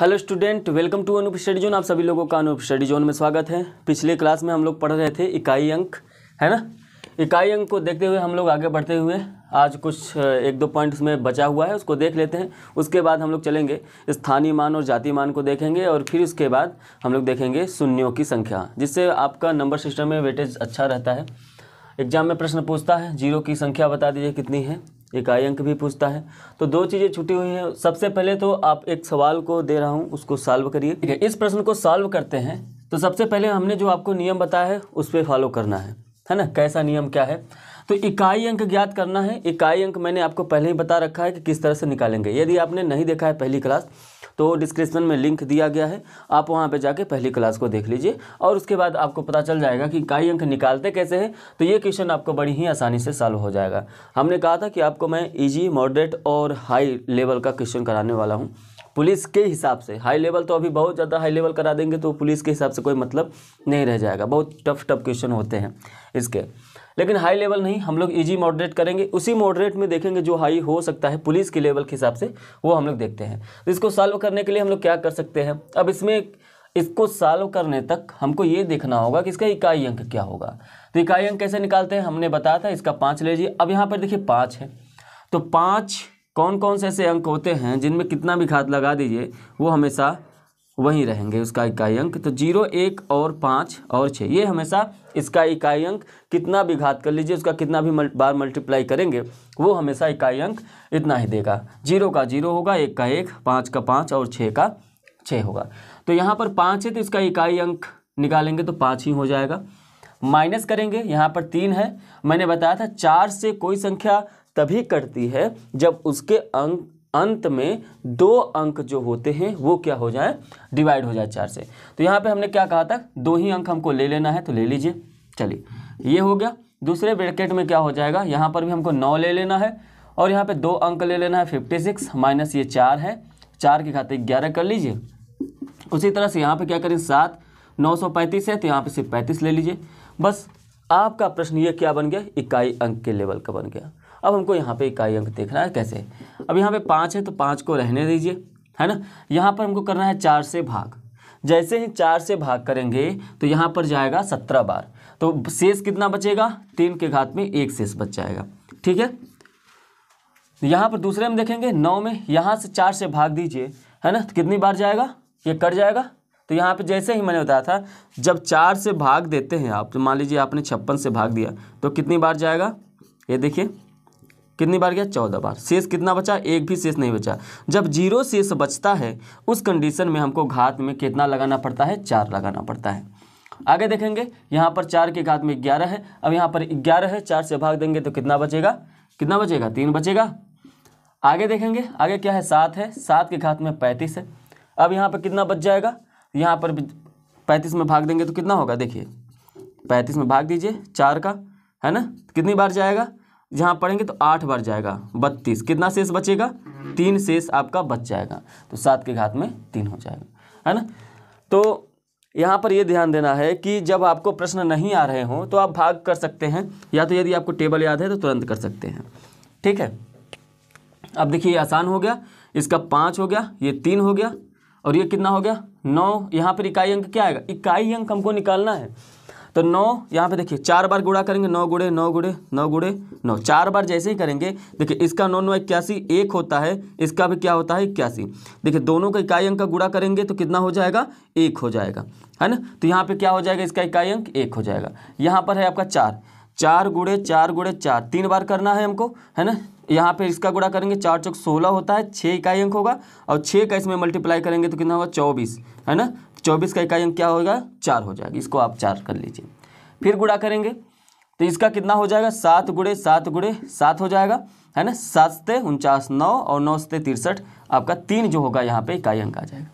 Hello student, welcome to Anoop study zone. आप सभी लोगों का अनूप स्टडी जोन में स्वागत है। पिछले क्लास में हम लोग पढ़ रहे थे इकाई अंक, है ना। इकाई अंक को देखते हुए हम लोग आगे बढ़ते हुए आज कुछ एक दो पॉइंट्स में बचा हुआ है, उसको देख लेते हैं। उसके बाद हम लोग चलेंगे स्थानीय मान और जाति मान को देखेंगे, और फिर उसके बाद हम लोग देखेंगे शून्यों की संख्या, जिससे आपका नंबर सिस्टम में वेटेज अच्छा रहता है। एग्जाम में प्रश्न पूछता है जीरो की संख्या बता दीजिए कितनी है, इकाई अंक भी पूछता है। तो दो चीज़ें छुटी हुई हैं। सबसे पहले तो आप एक सवाल को दे रहा हूं, उसको सॉल्व करिए, ठीक है। इस प्रश्न को सॉल्व करते हैं तो सबसे पहले हमने जो आपको नियम बताया है उस पर फॉलो करना है ना। कैसा नियम क्या है? तो इकाई अंक ज्ञात करना है। इकाई अंक मैंने आपको पहले ही बता रखा है कि किस तरह से निकालेंगे। यदि आपने नहीं देखा है पहली क्लास तो डिस्क्रिप्शन में लिंक दिया गया है, आप वहां पे जाके पहली क्लास को देख लीजिए और उसके बाद आपको पता चल जाएगा कि इकाई अंक निकालते कैसे हैं। तो ये क्वेश्चन आपको बड़ी ही आसानी से सॉल्व हो जाएगा। हमने कहा था कि आपको मैं ईजी, मॉडरेट और हाई लेवल का क्वेश्चन कराने वाला हूँ, पुलिस के हिसाब से। हाई लेवल तो अभी बहुत ज़्यादा हाई लेवल करा देंगे तो पुलिस के हिसाब से कोई मतलब नहीं रह जाएगा। बहुत टफ क्वेश्चन होते हैं इसके, लेकिन हाई लेवल नहीं, हम लोग इजी मॉडरेट करेंगे। उसी मॉडरेट में देखेंगे जो हाई हो सकता है पुलिस के लेवल के हिसाब से, वो हम लोग देखते हैं। तो इसको सॉल्व करने के लिए हम लोग क्या कर सकते हैं? अब इसमें इसको सॉल्व करने तक हमको ये देखना होगा कि इसका इकाई अंक क्या होगा। तो इकाई अंक कैसे निकालते हैं हमने बताया था। इसका 5 ले लीजिए। अब यहाँ पर देखिए 5 है, तो 5 कौन कौन से ऐसे अंक होते हैं जिनमें कितना भी घात लगा दीजिए वो हमेशा वहीं रहेंगे, उसका इकाई अंक। तो 0, 1 और 5 और 6 ये हमेशा इसका इकाई अंक, कितना भी घात कर लीजिए, उसका कितना भी बार मल्टीप्लाई करेंगे वो हमेशा इकाई अंक इतना ही देगा। 0 का 0 होगा, 1 का 1, 5 का 5 और 6 का 6 होगा। तो यहाँ पर 5 है तो इसका इकाई अंक निकालेंगे तो 5 ही हो जाएगा। माइनस करेंगे, यहाँ पर 3 है। मैंने बताया था 4 से कोई संख्या तभी कटती है जब उसके अंत में 2 अंक जो होते हैं वो क्या हो जाए, डिवाइड हो जाए 4 से। तो यहाँ पे हमने क्या कहा था, 2 ही अंक हमको ले लेना है, तो ले लीजिए। चलिए ये हो गया। दूसरे ब्रैकेट में क्या हो जाएगा, यहाँ पर भी हमको 9 ले लेना है और यहाँ पे 2 अंक ले लेना है, 56 माइनस ये 4 है, 4 की घात 11 कर लीजिए। उसी तरह से यहाँ पर क्या करें, 7, 935 है तो यहाँ पर सिर्फ 35 ले लीजिए। बस आपका प्रश्न ये क्या बन गया, इकाई अंक के लेवल का बन गया। अब हमको यहाँ पे इकाई अंक देखना है कैसे। अब यहाँ पे 5 है तो 5 को रहने दीजिए, है ना। यहाँ पर हमको करना है 4 से भाग। जैसे ही 4 से भाग करेंगे तो यहाँ पर जाएगा 17 बार, तो शेष कितना बचेगा, 3 के घात में 1 शेष बच जाएगा, ठीक है। यहाँ पर दूसरे में देखेंगे 9 में, यहाँ से 4 से भाग दीजिए, है ना। तो कितनी बार जाएगा, ये कट जाएगा। तो यहाँ पे जैसे ही मैंने बताया था जब 4 से भाग देते हैं आप, तो मान लीजिए आपने 56 से भाग दिया तो कितनी बार जाएगा, ये देखिए कितनी बार गया, 14 बार। शेष कितना बचा, 1 भी शेष नहीं बचा। जब 0 शेष बचता है उस कंडीशन में हमको घात में कितना लगाना पड़ता है, 4 लगाना पड़ता है। आगे देखेंगे यहाँ पर 4 के घात में 11 है। अब यहाँ पर 11 है, 4 से भाग देंगे तो कितना बचेगा, 3 बचेगा। आगे देखेंगे, आगे क्या है, 7 है, 7 के घात में 35 है। अब यहाँ पर कितना बच जाएगा, यहाँ पर 35 में भाग देंगे तो कितना होगा, देखिए 35 में भाग दीजिए 4 का, है ना। कितनी बार जाएगा, जहाँ पढ़ेंगे तो 8 बार जाएगा, 32। कितना शेष बचेगा, 3 शेष आपका बच जाएगा, तो 7 के घात में 3 हो जाएगा, है ना। तो यहाँ पर ये ध्यान देना है कि जब आपको प्रश्न नहीं आ रहे हों तो आप भाग कर सकते हैं, या तो यदि आपको टेबल याद है तो तुरंत कर सकते हैं, ठीक है। अब देखिए ये आसान हो गया, इसका 5 हो गया, ये 3 हो गया और ये कितना हो गया, 9। यहाँ पर इकाई अंक क्या आएगा, इकाई अंक हमको निकालना है। तो 9 यहाँ पे देखिए 4 बार गुणा करेंगे, 9 गुणे 9 गुणे 9 गुणे 9, 4 बार जैसे ही करेंगे देखिए इसका 9, 9, 81 1 होता है, इसका भी क्या होता है 81। देखिए दोनों का इकाई अंक का गुणा करेंगे तो कितना हो जाएगा, 1 हो जाएगा, है ना। तो यहाँ पे क्या हो जाएगा, इसका इकाई अंक 1 हो जाएगा। यहाँ पर है आपका 4, 4 गुणे 4 गुणे 4, 3 बार करना है हमको, है ना। यहाँ पे इसका गुणा करेंगे, 4 चौक 16 होता है, 6 इकाई अंक होगा और 6 का इसमें मल्टीप्लाई करेंगे तो कितना होगा, 24, है ना। 24 का इकाई अंक क्या होगा, 4 हो जाएगा। इसको आप 4 कर लीजिए। फिर गुणा करेंगे तो इसका कितना हो जाएगा, 7 गुणे 7 गुणे 7 हो जाएगा, है ना। 7 से 49 और 9 से 63 आपका 3 जो होगा यहाँ पे इकाई अंक आ जाएगा।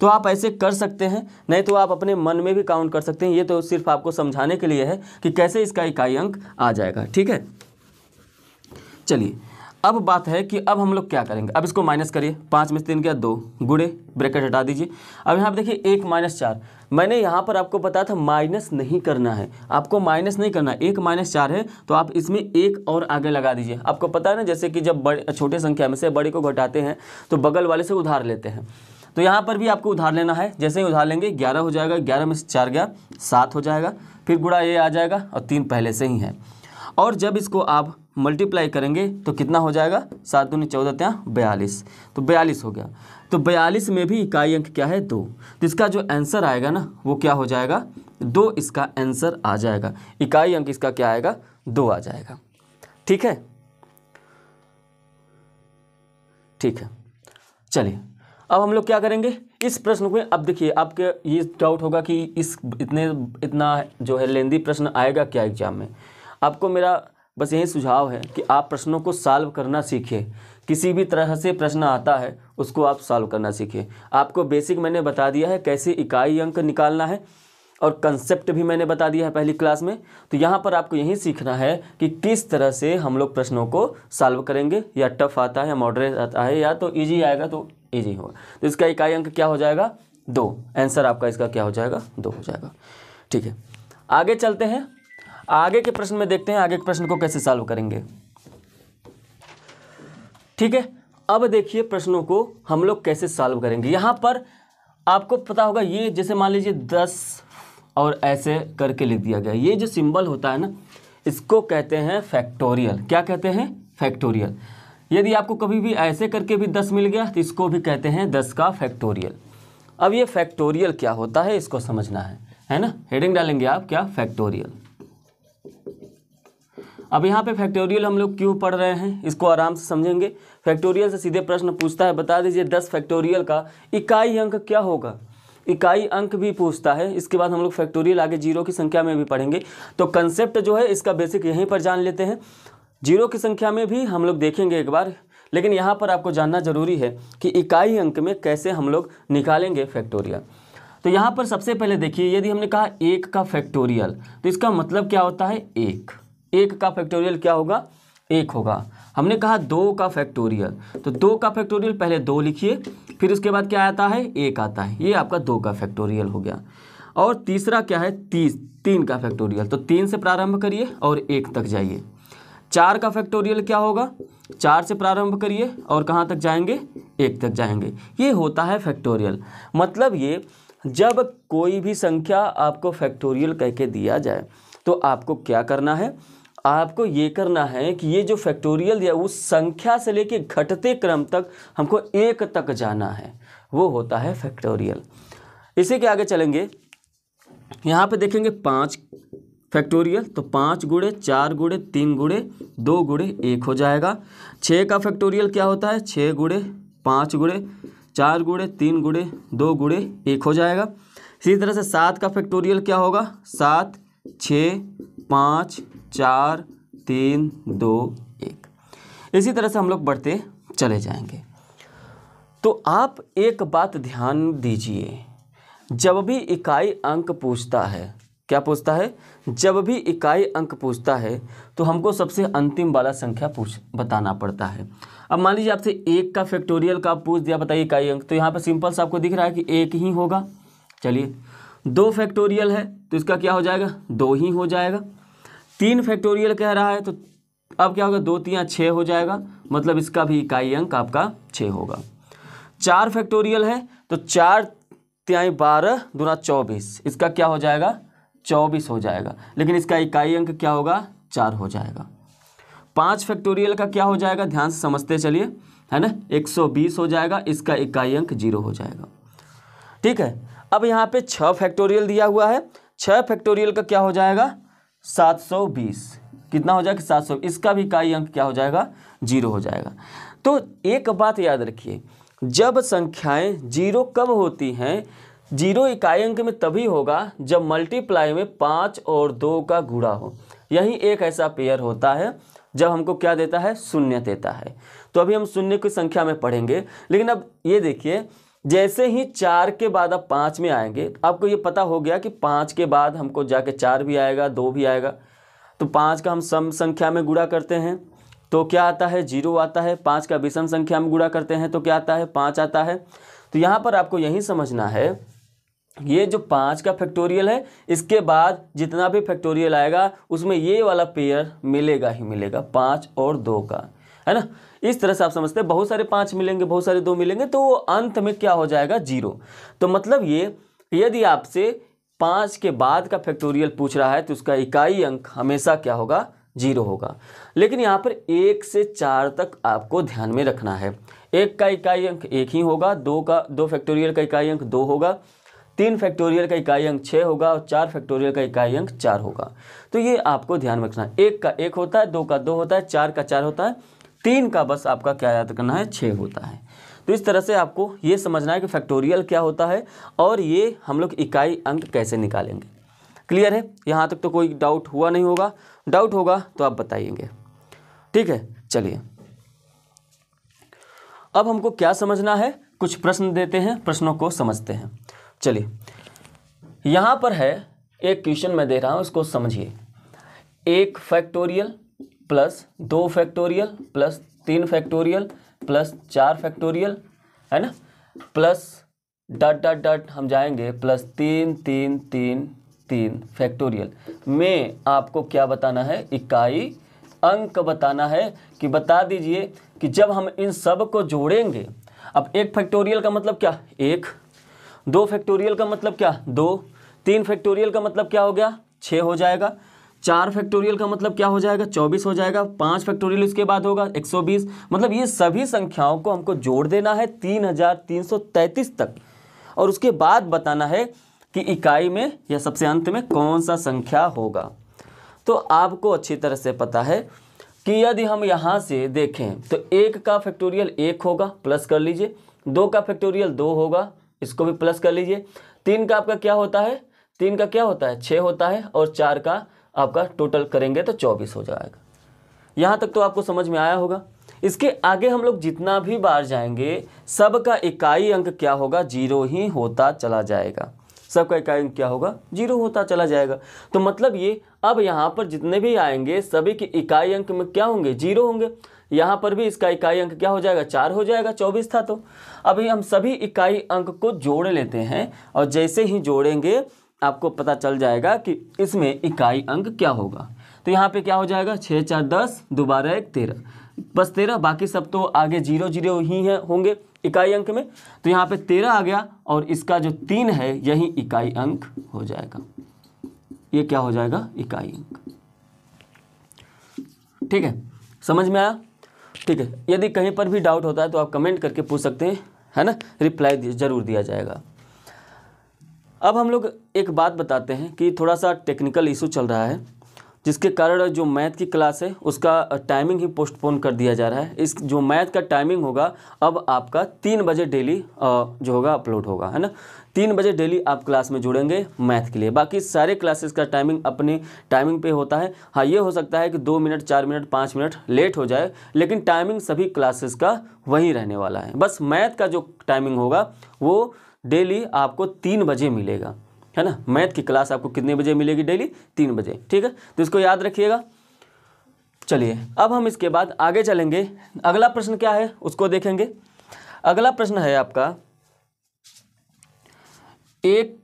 तो आप ऐसे कर सकते हैं, नहीं तो आप अपने मन में भी काउंट कर सकते हैं। ये तो सिर्फ आपको समझाने के लिए है कि कैसे इसका इकाई अंक आ जाएगा, ठीक है। चलिए अब बात है कि अब हम लोग क्या करेंगे। अब इसको माइनस करिए, 5 में से 3 गया 2 गुणे, ब्रैकेट हटा दीजिए। अब यहाँ पर देखिए 1 माइनस 4, मैंने यहाँ पर आपको बताया था माइनस नहीं करना है, आपको माइनस नहीं करना है। 1 माइनस 4 है तो आप इसमें 1 और आगे लगा दीजिए। आपको पता है ना, जैसे कि जब बड़े छोटे संख्या में से बड़े को घटाते हैं तो बगल वाले से उधार लेते हैं, तो यहाँ पर भी आपको उधार लेना है, जैसे ही उधार लेंगे 11 हो जाएगा, 11 में से 4 गया 7 हो जाएगा, फिर गुणा ये आ जाएगा और 3 पहले से ही है। और जब इसको आप मल्टीप्लाई करेंगे तो कितना हो जाएगा, 7×14 × 42, तो 42 हो गया। तो 42 में भी इकाई अंक क्या है, 2। तो इसका जो आंसर आएगा ना वो क्या हो जाएगा, 2 इसका आंसर आ जाएगा। इकाई अंक इसका क्या आएगा, 2 आ जाएगा। ठीक है, ठीक है। चलिए अब हम लोग क्या करेंगे इस प्रश्न को। अब देखिए आपके ये डाउट होगा कि इस इतना जो है लेंदी प्रश्न आएगा क्या एग्जाम में। आपको मेरा बस यही सुझाव है कि आप प्रश्नों को सॉल्व करना सीखिए, किसी भी तरह से प्रश्न आता है उसको आप सॉल्व करना सीखिए। आपको बेसिक मैंने बता दिया है कैसे इकाई अंक निकालना है, और कंसेप्ट भी मैंने बता दिया है पहली क्लास में। तो यहाँ पर आपको यही सीखना है कि किस तरह से हम लोग प्रश्नों को सॉल्व करेंगे, या टफ आता है या मॉडरेट आता है या तो ईजी आएगा तो ईजी होगा। तो इसका इकाई अंक क्या हो जाएगा, 2। आंसर आपका इसका क्या हो जाएगा, 2 हो जाएगा। ठीक है, आगे चलते हैं। आगे के प्रश्न में देखते हैं आगे के प्रश्न को कैसे सॉल्व करेंगे। ठीक है, अब देखिए प्रश्नों को हम लोग कैसे सॉल्व करेंगे। यहाँ पर आपको पता होगा ये जैसे मान लीजिए 10 और ऐसे करके लिख दिया गया, ये जो सिंबल होता है ना इसको कहते हैं फैक्टोरियल। क्या कहते हैं, फैक्टोरियल। यदि आपको कभी भी ऐसे करके भी 10 मिल गया तो इसको भी कहते हैं 10 का फैक्टोरियल। अब ये फैक्टोरियल क्या होता है इसको समझना है ना। हेडिंग डालेंगे आप क्या, फैक्टोरियल। अब यहाँ पे फैक्टोरियल हम लोग क्यों पढ़ रहे हैं इसको आराम से समझेंगे। फैक्टोरियल से सीधे प्रश्न पूछता है, बता दीजिए 10 फैक्टोरियल का इकाई अंक क्या होगा, इकाई अंक भी पूछता है। इसके बाद हम लोग फैक्टोरियल आगे जीरो की संख्या में भी पढ़ेंगे। तो कंसेप्ट जो है इसका बेसिक यहीं पर जान लेते हैं, जीरो की संख्या में भी हम लोग देखेंगे एक बार। लेकिन यहाँ पर आपको जानना जरूरी है कि इकाई अंक में कैसे हम लोग निकालेंगे फैक्टोरियल। तो यहाँ पर सबसे पहले देखिए, यदि हमने कहा 1 का फैक्टोरियल तो इसका मतलब क्या होता है, 1 का फैक्टोरियल क्या होगा, 1 होगा। हमने कहा 2 का फैक्टोरियल, तो 2 का फैक्टोरियल पहले 2 लिखिए, फिर उसके बाद क्या आता है, 1 आता है। ये आपका 2 का फैक्टोरियल हो गया। और तीसरा क्या है, 3 का फैक्टोरियल, तो 3 से प्रारंभ करिए और 1 तक जाइए। 4 का फैक्टोरियल क्या होगा, 4 से प्रारंभ करिए और कहाँ तक जाएंगे, 1 तक जाएंगे। ये होता है फैक्टोरियल। मतलब ये जब कोई भी संख्या आपको फैक्टोरियल कह के दिया जाए तो आपको क्या करना है, आपको ये करना है कि ये जो फैक्टोरियल दिया उस संख्या से लेके घटते क्रम तक हमको 1 तक जाना है, वो होता है फैक्टोरियल। इसी के आगे चलेंगे, यहाँ पे देखेंगे 5 फैक्टोरियल, तो 5×4×3×2×1 हो जाएगा। 6 का फैक्टोरियल क्या होता है, 6×5×4×3×2×1 हो जाएगा। इसी तरह से 7 का फैक्टोरियल क्या होगा, 7 6 5 4 3 2 1। इसी तरह से हम लोग बढ़ते चले जाएंगे। तो आप एक बात ध्यान दीजिए, जब भी इकाई अंक पूछता है, क्या पूछता है, जब भी इकाई अंक पूछता है तो हमको सबसे अंतिम वाला संख्या बताना पड़ता है। अब मान लीजिए आपसे 1 का फैक्टोरियल का पूछ दिया, बताइए इकाई अंक, तो यहाँ पर सिंपल सा आपको दिख रहा है कि 1 ही होगा। चलिए 2 फैक्टोरियल है तो इसका क्या हो जाएगा, 2 ही हो जाएगा। 3 फैक्टोरियल कह रहा है तो अब क्या होगा, 2×3 = 6 हो जाएगा, मतलब इसका भी इकाई अंक आपका 6 होगा। 4 फैक्टोरियल है तो 4×3 = 12, 2×24, इसका क्या हो जाएगा, 24 हो जाएगा, लेकिन इसका इकाई अंक क्या होगा, 4 हो जाएगा। 5 फैक्टोरियल का क्या हो जाएगा, ध्यान से समझते चलिए, है ना, 120 हो जाएगा, इसका इकाई अंक 0 हो जाएगा। ठीक है, अब यहाँ पे 6 फैक्टोरियल दिया हुआ है, 6 फैक्टोरियल का क्या हो जाएगा, 720, कितना हो जाएगा, 700, इसका भी इकाई अंक क्या हो जाएगा, 0 हो जाएगा। तो एक बात याद रखिए, जब संख्याएं 0 कब होती हैं, 0 इकाई अंक में तभी होगा जब मल्टीप्लाई में 5 और 2 का गुणा हो। यही एक ऐसा पेयर होता है जब हमको क्या देता है, 0 देता है। तो अभी हम 0 की संख्या में पढ़ेंगे। लेकिन अब ये देखिए, जैसे ही 4 के बाद आप 5 में आएंगे, आपको ये पता हो गया कि 5 के बाद हमको जाके 4 भी आएगा, 2 भी आएगा। तो 5 का हम सम संख्या में गुणा करते हैं तो क्या आता है, 0 आता है। 5 का विषम संख्या में गुणा करते हैं तो क्या आता है, 5 आता है। तो यहाँ पर आपको यही समझना है, ये जो 5 का फैक्टोरियल है इसके बाद जितना भी फैक्टोरियल आएगा उसमें ये वाला पेयर मिलेगा ही मिलेगा, 5 और 2 का, है ना। इस तरह से आप समझते हैं, बहुत सारे 5 मिलेंगे, बहुत सारे 2 मिलेंगे, तो अंत में क्या हो जाएगा, 0। तो मतलब ये यदि आपसे 5 के बाद का फैक्टोरियल पूछ रहा है तो उसका इकाई अंक हमेशा क्या होगा, 0 होगा। लेकिन यहाँ पर 1 से 4 तक आपको ध्यान में रखना है। 1 का इकाई अंक 1 ही होगा, 2 फैक्टोरियल का इकाई अंक 2 होगा, 3 फैक्टोरियल का इकाई अंक 6 होगा और 4 फैक्टोरियल का इकाई अंक 4 होगा। तो ये आपको ध्यान में रखना है। 1 का 1 होता है, 2 का 2 होता है, 4 का 4 होता है, 3 का बस आपका क्या याद करना है, 6 होता है। तो इस तरह से आपको ये समझना है कि फैक्टोरियल क्या होता है और ये हम लोग इकाई अंक कैसे निकालेंगे। क्लियर है, यहाँ तक तो कोई डाउट हुआ नहीं होगा, डाउट होगा तो आप बताइएंगे, ठीक है। चलिए अब हमको क्या समझना है, कुछ प्रश्न देते हैं, प्रश्नों को समझते हैं। चलिए यहाँ पर है एक क्वेश्चन मैं दे रहा हूँ, उसको समझिए। 1 फैक्टोरियल + 2 फैक्टोरियल + 3 फैक्टोरियल + 4 फैक्टोरियल है ना, प्लस डॉट डॉट डॉट हम जाएंगे +3 3 3 3 फैक्टोरियल में आपको क्या बताना है, इकाई अंक बताना है। कि बता दीजिए कि जब हम इन सब को जोड़ेंगे, अब 1 फैक्टोरियल का मतलब क्या, 1, 2 फैक्टोरियल का मतलब क्या, 2, 3 फैक्टोरियल का मतलब क्या हो गया, 6 हो जाएगा, 4 फैक्टोरियल का मतलब क्या हो जाएगा, 24 हो जाएगा, 5 फैक्टोरियल उसके बाद होगा 120। मतलब ये सभी संख्याओं को हमको जोड़ देना है 3333 तक, और उसके बाद बताना है कि इकाई में या सबसे अंत में कौन सा संख्या होगा। तो आपको अच्छी तरह से पता है कि यदि हम यहाँ से देखें तो 1 का फैक्टोरियल 1 होगा, प्लस कर लीजिए, 2 का फैक्टोरियल 2 होगा, इसको भी प्लस कर लीजिए, 3 का आपका क्या होता है, 3 का क्या होता है, 6 होता है, और 4 का आपका टोटल करेंगे तो 24 हो जाएगा। यहाँ तक तो आपको समझ में आया होगा। इसके आगे हम लोग जितना भी बार जाएंगे सबका इकाई अंक क्या होगा, 0 ही होता चला जाएगा, सबका इकाई अंक क्या होगा, 0 होता चला जाएगा। तो मतलब ये अब यहाँ पर जितने भी आएंगे सभी के इकाई अंक में क्या होंगे, 0 होंगे। यहाँ पर भी इसका इकाई अंक क्या हो जाएगा, 4 हो जाएगा, 24 था। तो अभी हम सभी इकाई अंक को जोड़ लेते हैं और जैसे ही जोड़ेंगे आपको पता चल जाएगा कि इसमें इकाई अंक क्या होगा। तो यहाँ पे क्या हो जाएगा, 6 4 10, दोबारा 1 13, बस 13, बाकी सब तो आगे 0 0 ही है होंगे इकाई अंक में। तो यहाँ पे 13 आ गया और इसका जो 3 है यही इकाई अंक हो जाएगा, ये क्या हो जाएगा, इकाई अंक। ठीक है, समझ में आया, ठीक है। यदि कहीं पर भी डाउट होता है तो आप कमेंट करके पूछ सकते हैं, है ना, रिप्लाई जरूर दिया जाएगा। अब हम लोग एक बात बताते हैं कि थोड़ा सा टेक्निकल इशू चल रहा है, जिसके कारण जो मैथ की क्लास है उसका टाइमिंग ही पोस्टपोन कर दिया जा रहा है। इस जो मैथ का टाइमिंग होगा अब आपका 3 बजे डेली जो होगा अपलोड होगा, है ना। 3 बजे डेली आप क्लास में जुड़ेंगे मैथ के लिए। बाकी सारे क्लासेस का टाइमिंग अपने टाइमिंग पे होता है। हाँ, ये हो सकता है कि 2 मिनट, 4 मिनट, 5 मिनट लेट हो जाए, लेकिन टाइमिंग सभी क्लासेस का वही रहने वाला है। बस मैथ का जो टाइमिंग होगा वो डेली आपको 3 बजे मिलेगा, है ना। मैथ की क्लास आपको कितने बजे मिलेगी, डेली 3 बजे, ठीक है। तो इसको याद रखिएगा। चलिए अब हम इसके बाद आगे चलेंगे, अगला प्रश्न क्या है उसको देखेंगे। अगला प्रश्न है आपका 1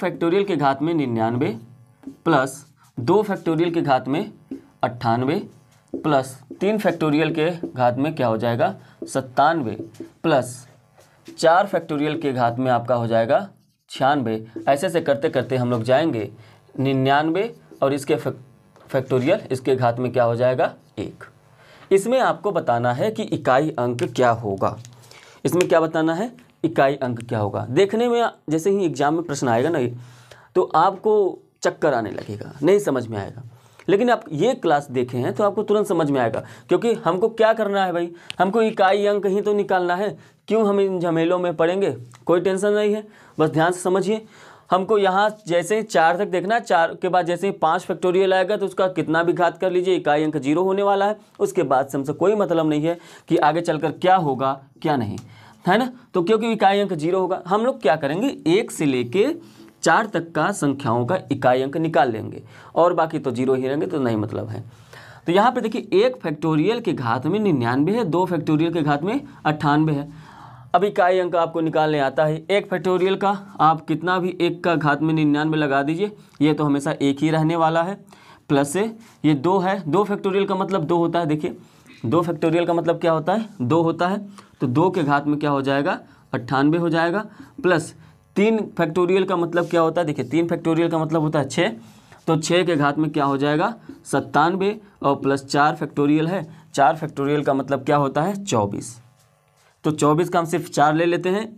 फैक्टोरियल के घात में 99 प्लस 2 फैक्टोरियल के घात में 98 प्लस 3 फैक्टोरियल के घात में क्या हो जाएगा, 97 प्लस 4 फैक्टोरियल के घात में आपका हो जाएगा 96। ऐसे से करते करते हम लोग जाएंगे 99 और इसके फैक्टोरियल इसके घात में क्या हो जाएगा, 1। इसमें आपको बताना है कि इकाई अंक क्या होगा, इसमें क्या बताना है, इकाई अंक क्या होगा। देखने में जैसे ही एग्जाम में प्रश्न आएगा ना तो आपको चक्कर आने लगेगा, नहीं समझ में आएगा, लेकिन आप ये क्लास देखे हैं तो आपको तुरंत समझ में आएगा। क्योंकि हमको क्या करना है भाई, हमको इकाई अंक ही तो निकालना है, क्यों हम इन झमेलों में पड़ेंगे, कोई टेंशन नहीं है। बस ध्यान से समझिए, हमको यहाँ जैसे ही 4 तक देखना है, 4 के बाद जैसे ही 5 फैक्टोरियल आएगा तो उसका कितना भी घात कर लीजिए इकाई अंक 0 होने वाला है। उसके बाद से हमसे कोई मतलब नहीं है कि आगे चलकर क्या होगा क्या नहीं, है ना। तो क्योंकि इकाई अंक 0 होगा, हम लोग क्या करेंगे, 1 से लेके 4 तक का संख्याओं का इकाई अंक निकाल लेंगे और बाकी तो 0 ही रहेंगे, तो नहीं मतलब है। तो यहाँ पे देखिए 1 फैक्टोरियल के घात में 99 है, 2 फैक्टोरियल के घात में 98 है। अब इकाई अंक आपको निकालने आता है, 1 फैक्टोरियल का आप कितना भी 1 का घात में 99 लगा दीजिए, ये तो हमेशा 1 ही रहने वाला है। प्लस से ये दो है, दो फैक्टोरियल का मतलब दो होता है। देखिए दो फैक्टोरियल का मतलब क्या होता है, दो होता है। तो दो के घात में क्या हो जाएगा, 98 हो जाएगा। प्लस तीन फैक्टोरियल का मतलब क्या होता है, देखिए तीन फैक्टोरियल का मतलब होता है 6, तो 6 के घात में क्या हो जाएगा 97। और प्लस 4 फैक्टोरियल है, 4 फैक्टोरियल का मतलब क्या होता है 24। तो 24 का हम सिर्फ 4 ले लेते हैं,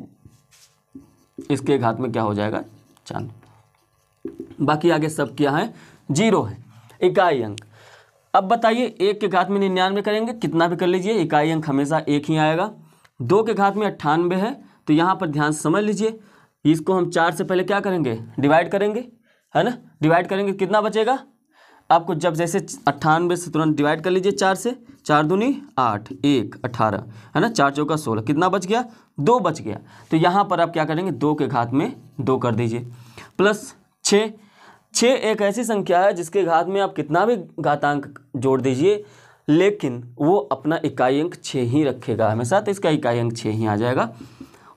इसके घात में क्या हो जाएगा 94। बाकी आगे सब क्या है, जीरो है। इकाई अंक, अब बताइए एक के घात में 99 करेंगे, कितना भी कर लीजिए इकाई अंक हमेशा एक ही आएगा। दो के घात में 98 है, तो यहाँ पर ध्यान समझ लीजिए, इसको हम 4 से पहले क्या करेंगे, डिवाइड करेंगे, है ना। डिवाइड करेंगे कितना बचेगा, आपको जब जैसे 98 से तुरंत डिवाइड कर लीजिए 4 से, 4 दूनी 8, 1, 18, है ना, 4 चौका 16, कितना बच गया, 2 बच गया। तो यहाँ पर आप क्या करेंगे 2 के घात में 2 कर दीजिए। प्लस 6 एक ऐसी संख्या है जिसके घात में आप कितना भी घातांक जोड़ दीजिए, लेकिन वो अपना इकाई अंक 6 ही रखेगा हमेशा, तो इसका इकाई अंक 6 ही आ जाएगा।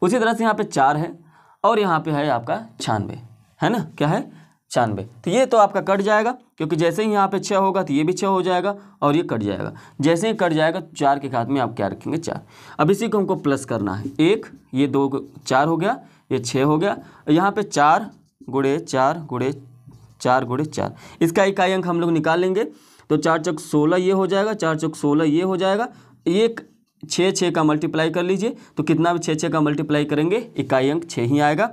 उसी तरह से यहाँ पे 4 है और यहाँ पे है आपका 96, है ना, क्या है 96। तो ये तो आपका कट जाएगा, क्योंकि जैसे ही यहाँ पे 6 होगा तो ये भी 6 हो जाएगा और ये कट जाएगा। जैसे ही कट जाएगा 4 के घात में आप क्या रखेंगे 4। अब इसी को हमको प्लस करना है, 1 ये 2 4 हो गया, ये 6 हो गया, यहाँ पे 4 गुणे 4 गुणे 4 गुणे 4, इसका इकाई अंक हम लोग निकाल लेंगे। तो 4 चौक 16 ये हो जाएगा, 4 चौक 16 ये हो जाएगा। एक 6 का मल्टीप्लाई कर लीजिए, तो कितना भी 6 का मल्टीप्लाई करेंगे इकाई अंक 6 ही आएगा।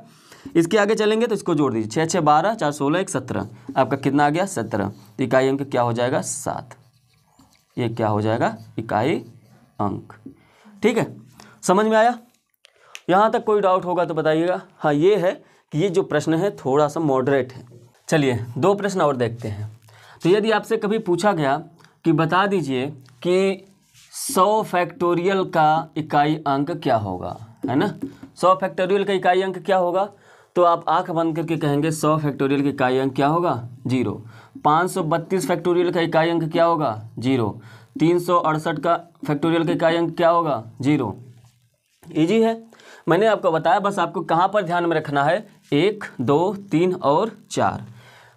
इसके आगे चलेंगे तो इसको जोड़ दीजिए, 6 6 12 4 16 1 17, आपका कितना आ गया 17। तो इकाई अंक क्या हो जाएगा 7, ये क्या हो जाएगा इकाई अंक। ठीक है, समझ में आया। यहाँ तक कोई डाउट होगा तो बताइएगा। हाँ, ये है कि ये जो प्रश्न है थोड़ा सा मॉडरेट है। चलिए 2 प्रश्न और देखते हैं। तो यदि आपसे कभी पूछा गया कि बता दीजिए कि 100 फैक्टोरियल का इकाई अंक क्या होगा, है ना, 100 फैक्टोरियल का इकाई अंक क्या होगा, तो आप आंख बंद करके कहेंगे 100 फैक्टोरियल का इकाई अंक क्या होगा 0। 532 फैक्टोरियल का इकाई अंक क्या होगा 0। 368 का फैक्टोरियल का इकाई अंक क्या होगा 0। इजी है, मैंने आपको बताया, बस आपको कहाँ पर ध्यान में रखना है, 1 2 3 और 4।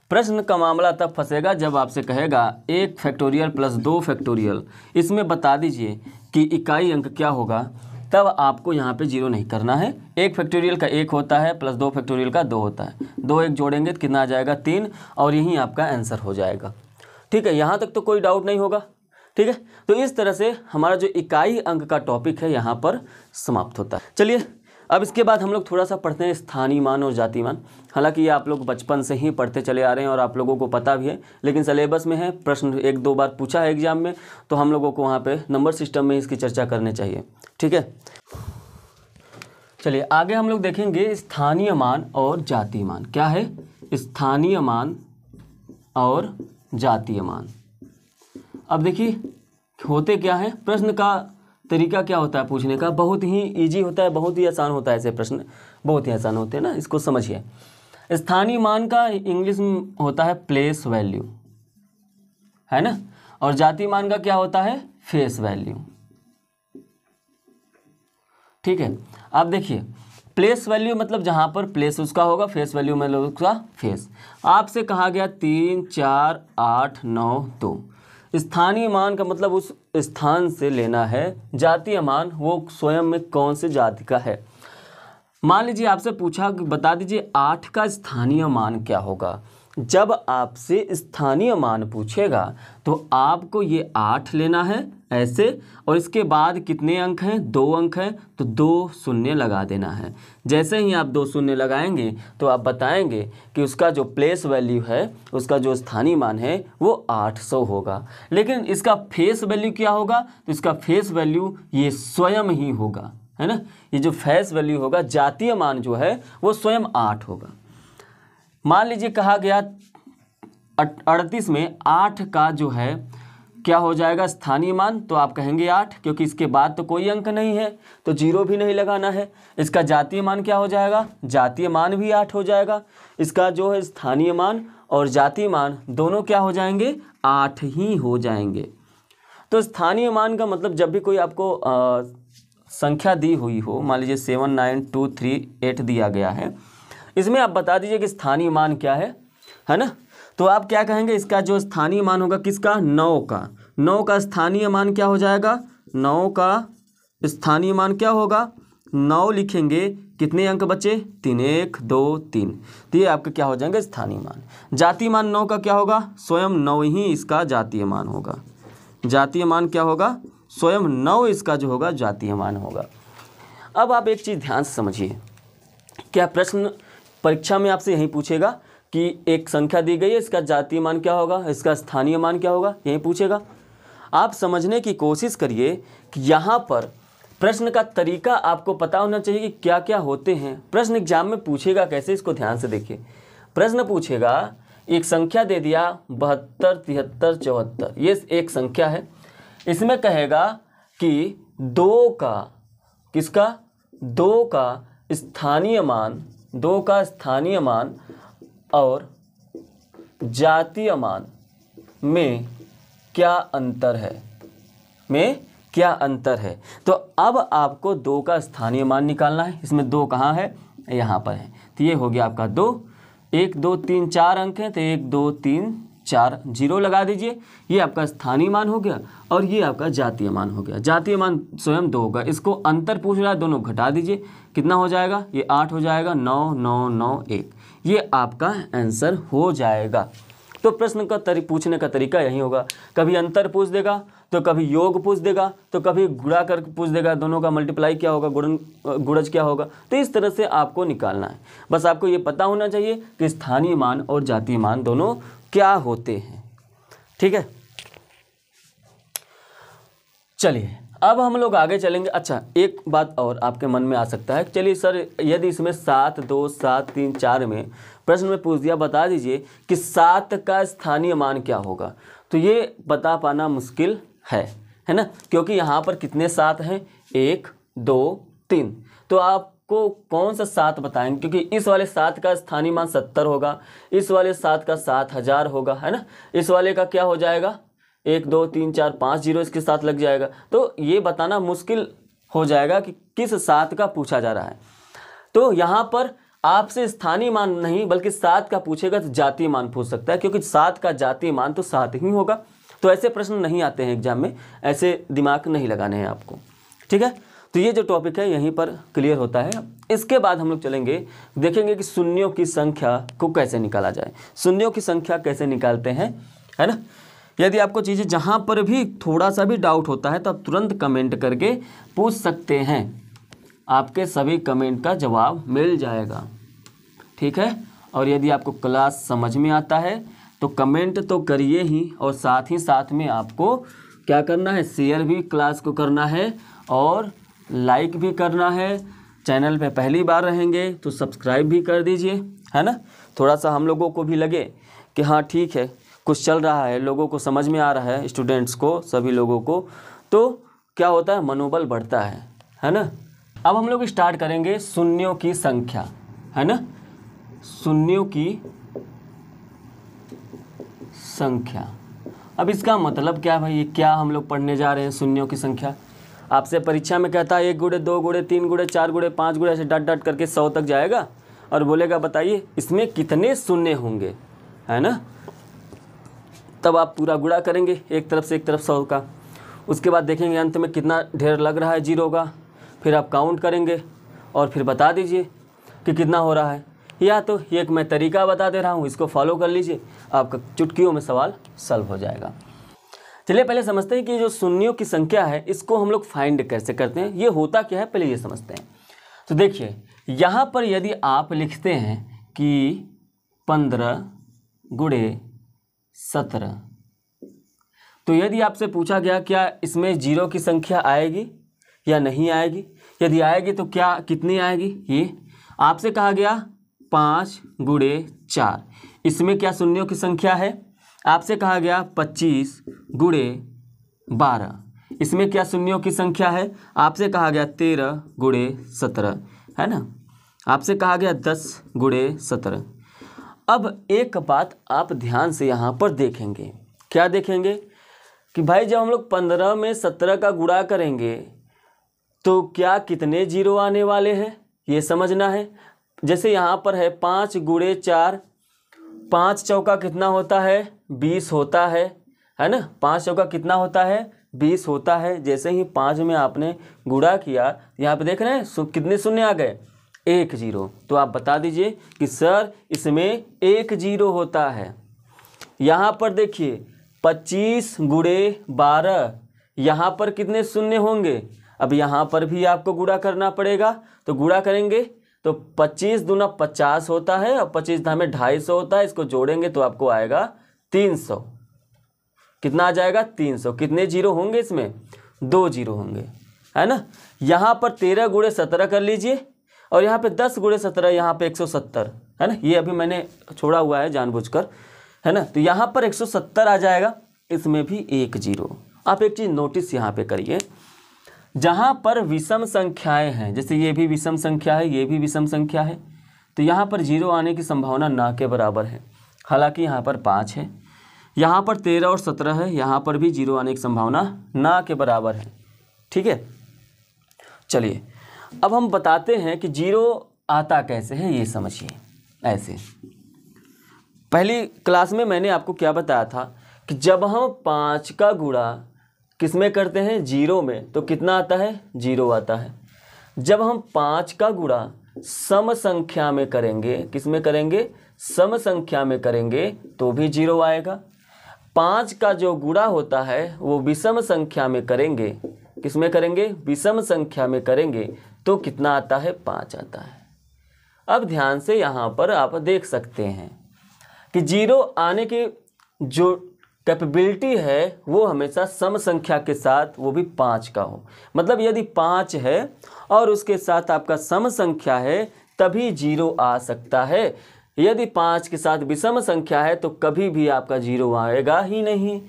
प्रश्न का मामला तब फंसेगा जब आपसे कहेगा 1 फैक्टोरियल प्लस 2 फैक्टोरियल, इसमें बता दीजिए कि इकाई अंक क्या होगा, तब आपको यहाँ पे 0 नहीं करना है। 1 फैक्टोरियल का 1 होता है, प्लस 2 फैक्टोरियल का 2 होता है, 2 1 जोड़ेंगे तो कितना आ जाएगा 3, और यही आपका आंसर हो जाएगा। ठीक है, यहाँ तक तो कोई डाउट नहीं होगा। ठीक है, तो इस तरह से हमारा जो इकाई अंक का टॉपिक है यहाँ पर समाप्त होता है। चलिए अब इसके बाद हम लोग थोड़ा सा पढ़ते हैं स्थानीय मान और जातिमान। हालांकि ये आप लोग बचपन से ही पढ़ते चले आ रहे हैं और आप लोगों को पता भी है, लेकिन सिलेबस में है, प्रश्न 1-2 बार पूछा है एग्जाम में, तो हम लोगों को वहाँ पे नंबर सिस्टम में इसकी चर्चा करनी चाहिए। ठीक है, चलिए आगे हम लोग देखेंगे स्थानीय मान और जातीय मान। क्या है, स्थानीय मान और जातीय मान। अब देखिए होते क्या है, प्रश्न का तरीका क्या होता है पूछने का, बहुत ही इजी होता है, बहुत ही आसान होता है, ऐसे प्रश्न बहुत ही आसान होते हैं ना, इसको समझिए। स्थानीय मान का इंग्लिश में होता है प्लेस वैल्यू, है ना, और जातीय मान का क्या होता है फेस वैल्यू। ठीक है, आप देखिए प्लेस वैल्यू मतलब जहाँ पर प्लेस उसका होगा, फेस वैल्यू मतलब उसका फेस। आपसे कहा गया 3 4 8 9 2, स्थानीय मान का मतलब उस स्थान से लेना है, जातीय मान वो स्वयं में कौन से जाति का है। मान लीजिए आपसे पूछा कि बता दीजिए 8 का स्थानीय मान क्या होगा, जब आपसे स्थानीय मान पूछेगा तो आपको ये 8 लेना है ऐसे, और इसके बाद कितने अंक हैं, 2 अंक हैं, तो 2 शून्य लगा देना है। जैसे ही आप 2 शून्य लगाएंगे तो आप बताएंगे कि उसका जो प्लेस वैल्यू है, उसका जो स्थानीय मान है वो 800 होगा, लेकिन इसका फेस वैल्यू क्या होगा, तो इसका फेस वैल्यू ये स्वयं ही होगा, है ना, ये जो फेस वैल्यू होगा जातीय मान जो है वो स्वयं 8 होगा। मान लीजिए कहा गया 38 में 8 का जो है क्या हो जाएगा स्थानीय मान, तो आप कहेंगे 8, क्योंकि इसके बाद तो कोई अंक नहीं है, तो 0 भी नहीं लगाना है। इसका जातीय मान क्या हो जाएगा, जातीय मान भी 8 हो जाएगा। इसका जो है स्थानीय मान और जातीय मान दोनों क्या हो जाएंगे, 8 ही हो जाएंगे। तो स्थानीय मान का मतलब जब भी कोई आपको संख्या दी हुई हो, मान लीजिए 7 9 2 3 8 दिया गया है, इसमें आप बता दीजिए कि स्थानीय मान क्या है ना। तो आप क्या कहेंगे, इसका जो स्थानीय मान होगा किसका, 9 का। 9 का स्थानीय मान क्या हो जाएगा, 9 का स्थानीय मान क्या होगा, 9 लिखेंगे। कितने अंक बचे, 3, 1, 2, 3। तो ये आपका क्या हो जाएंगे स्थानीय मान। जातीय मान 9 का क्या होगा, स्वयं 9 ही इसका जातीय मान होगा। जातीय मान क्या होगा, स्वयं 9 इसका जो होगा जातीय मान होगा। अब आप एक चीज़ ध्यान से समझिए, क्या प्रश्न परीक्षा में आपसे यही पूछेगा कि एक संख्या दी गई है, इसका जातीय मान क्या होगा, इसका स्थानीय मान क्या होगा, यही पूछेगा। आप समझने की कोशिश करिए कि यहाँ पर प्रश्न का तरीका आपको पता होना चाहिए कि क्या क्या होते हैं। प्रश्न एग्जाम में पूछेगा कैसे, इसको ध्यान से देखिए। प्रश्न पूछेगा एक संख्या दे दिया 72, 73, 74, ये एक संख्या है। इसमें कहेगा कि 2 का, किसका, 2 का स्थानीय मान, 2 का स्थानीय मान और जातीय मान में क्या अंतर है, में क्या अंतर है। तो अब आपको 2 का स्थानीय मान निकालना है। इसमें 2 कहाँ है, यहाँ पर है। तो ये हो गया आपका 2, 1, 2, 3, 4 अंक हैं। तो 1, 2, 3, 4 जीरो लगा दीजिए। ये आपका स्थानीय मान हो गया और ये आपका जातीय मान हो गया। जातीय मान स्वयं 2 होगा। इसको अंतर पूछ रहा है, दोनों घटा दीजिए। कितना हो जाएगा, ये 8 हो जाएगा, 9, 9, 9, 1। ये आपका आंसर हो जाएगा। तो प्रश्न का पूछने का तरीका यही होगा। कभी अंतर पूछ देगा तो कभी योग पूछ देगा तो कभी गुणा कर पूछ देगा। दोनों का मल्टीप्लाई क्या होगा, गुणज क्या होगा। तो इस तरह से आपको निकालना है। बस आपको ये पता होना चाहिए कि स्थानीय मान और जातीय मान दोनों क्या होते हैं। ठीक है, चलिए अब हम लोग आगे चलेंगे। अच्छा, एक बात और आपके मन में आ सकता है, चलिए सर यदि इसमें 7, 2, 7, 3, 4 में प्रश्न में पूछ दिया, बता दीजिए कि 7 का स्थानीय मान क्या होगा। तो ये बता पाना मुश्किल है ना, क्योंकि यहाँ पर कितने 7 हैं, 1, 2, 3। तो आपको कौन सा 7 बताएंगे, क्योंकि इस वाले 7 का स्थानीय मान 70 होगा, इस वाले 7 का 7000 होगा, है ना। इस वाले का क्या हो जाएगा, 1, 2, 3, 4, 5 जीरो इसके साथ लग जाएगा। तो ये बताना मुश्किल हो जाएगा कि किस 7 का पूछा जा रहा है। तो यहाँ पर आपसे स्थानीय मान नहीं बल्कि 7 का पूछेगा तो जातीय मान पूछ सकता है, क्योंकि 7 का जातीय मान तो 7 ही होगा। तो ऐसे प्रश्न नहीं आते हैं एग्जाम में, ऐसे दिमाग नहीं लगाने हैं आपको। ठीक है, तो ये जो टॉपिक है यहीं पर क्लियर होता है। इसके बाद हम लोग चलेंगे, देखेंगे कि शून्यों की संख्या को कैसे निकाला जाए, शून्यों की संख्या कैसे निकालते हैं, है ना। यदि आपको चीज़ें जहाँ पर भी थोड़ा सा भी डाउट होता है तो आप तुरंत कमेंट करके पूछ सकते हैं, आपके सभी कमेंट का जवाब मिल जाएगा। ठीक है, और यदि आपको क्लास समझ में आता है तो कमेंट तो करिए ही, और साथ में आपको क्या करना है, शेयर भी क्लास को करना है और लाइक भी करना है। चैनल पे पहली बार रहेंगे तो सब्सक्राइब भी कर दीजिए, है ना। थोड़ा सा हम लोगों को भी लगे कि हाँ ठीक है, कुछ चल रहा है, लोगों को समझ में आ रहा है, स्टूडेंट्स को, सभी लोगों को, तो क्या होता है, मनोबल बढ़ता है ना। अब हम लोग स्टार्ट करेंगे शून्यों की संख्या, है ना, शून्यों की संख्या। अब इसका मतलब क्या है भाई, ये क्या हम लोग पढ़ने जा रहे हैं, शून्यों की संख्या। आपसे परीक्षा में कहता है 1 गुणे 2 गुणे 3 गुणे 4 गुणे 5 गुणे, ऐसे डॉट डॉट करके 100 तक जाएगा और बोलेगा बताइए इसमें कितने शून्य होंगे, है ना। तब आप पूरा गुणा करेंगे एक तरफ से एक तरफ 100 का, उसके बाद देखेंगे अंत में कितना ढेर लग रहा है जीरो का, फिर आप काउंट करेंगे और फिर बता दीजिए कि कितना हो रहा है। या तो ये एक मैं तरीका बता दे रहा हूँ, इसको फॉलो कर लीजिए, आपका चुटकियों में सवाल सॉल्व हो जाएगा। चलिए पहले समझते हैं कि जो शून्यों की संख्या है इसको हम लोग फाइंड कैसे करते हैं, ये होता क्या है, पहले ये समझते हैं। तो देखिए यहाँ पर यदि आप लिखते हैं कि 15 गुणे 17, तो यदि आपसे पूछा गया क्या इसमें जीरो की संख्या आएगी या नहीं आएगी, यदि आएगी तो क्या कितनी आएगी, ये आपसे कहा गया 5 गुणे 4, इसमें क्या शून्यों की संख्या है। आपसे कहा गया 25 गुणे 12, इसमें क्या शून्यों की संख्या है। आपसे कहा गया 13 गुणे 17, है ना। आपसे कहा गया 10 गुणे 17। अब एक बात आप ध्यान से यहाँ पर देखेंगे, क्या देखेंगे कि भाई जब हम लोग 15 में 17 का गुणा करेंगे तो क्या कितने जीरो आने वाले हैं, ये समझना है। जैसे यहाँ पर है 5 गुणे 4, पाँच चौका कितना होता है, 20 होता है ना। पाँच चौका कितना होता है, 20 होता है। जैसे ही 5 में आपने गुणा किया, यहाँ पे देख रहे हैं कितने शून्य आ गए, 10। तो आप बता दीजिए कि सर इसमें 10 होता है। यहाँ पर देखिए 25 × 12, यहाँ पर कितने शून्य होंगे। अब यहाँ पर भी आपको गुणा करना पड़ेगा, तो गुणा करेंगे तो 25 × 50 होता है और 25 × 250 होता है। इसको जोड़ेंगे तो आपको आएगा 300। कितना आ जाएगा, 300। कितने 0 होंगे इसमें, 2 0 होंगे, है ना। यहाँ पर 13 × 17 कर लीजिए और यहाँ पे 10 × 17, यहाँ पे 170, है ना। ये अभी मैंने छोड़ा हुआ है जानबूझकर, है ना। तो यहाँ पर 170 आ जाएगा, इसमें भी 10। आप एक चीज़ नोटिस यहाँ पे करिए, जहाँ पर विषम संख्याएं हैं, जैसे ये भी विषम संख्या है, ये भी विषम संख्या है, तो यहाँ पर 0 आने की संभावना ना के बराबर है। हालांकि यहाँ पर 5 है, यहाँ पर 13 और 17 है, यहाँ पर भी 0 आने की संभावना ना के बराबर है। ठीक है, चलिए अब हम बताते हैं कि 0 आता कैसे है, ये समझिए। ऐसे पहली क्लास में मैंने आपको क्या बताया था कि जब हम 5 का गुणा किस में करते हैं, 0 में, तो कितना आता है, 0 आता है। जब हम 5 का गुणा सम संख्या में करेंगे, किस में करेंगे, सम संख्या में करेंगे, तो भी 0 आएगा। 5 का जो गुणा होता है वो विषम संख्या में करेंगे, किस में करेंगे, विषम संख्या में करेंगे, तो कितना आता है, 5 आता है। अब ध्यान से यहाँ पर आप देख सकते हैं कि 0 आने की जो कैपेबिलिटी है वो हमेशा सम संख्या के साथ, वो भी 5 का हो। मतलब यदि 5 है और उसके साथ आपका सम संख्या है तभी 0 आ सकता है। यदि 5 के साथ विषम संख्या है तो कभी भी आपका 0 आएगा ही नहीं।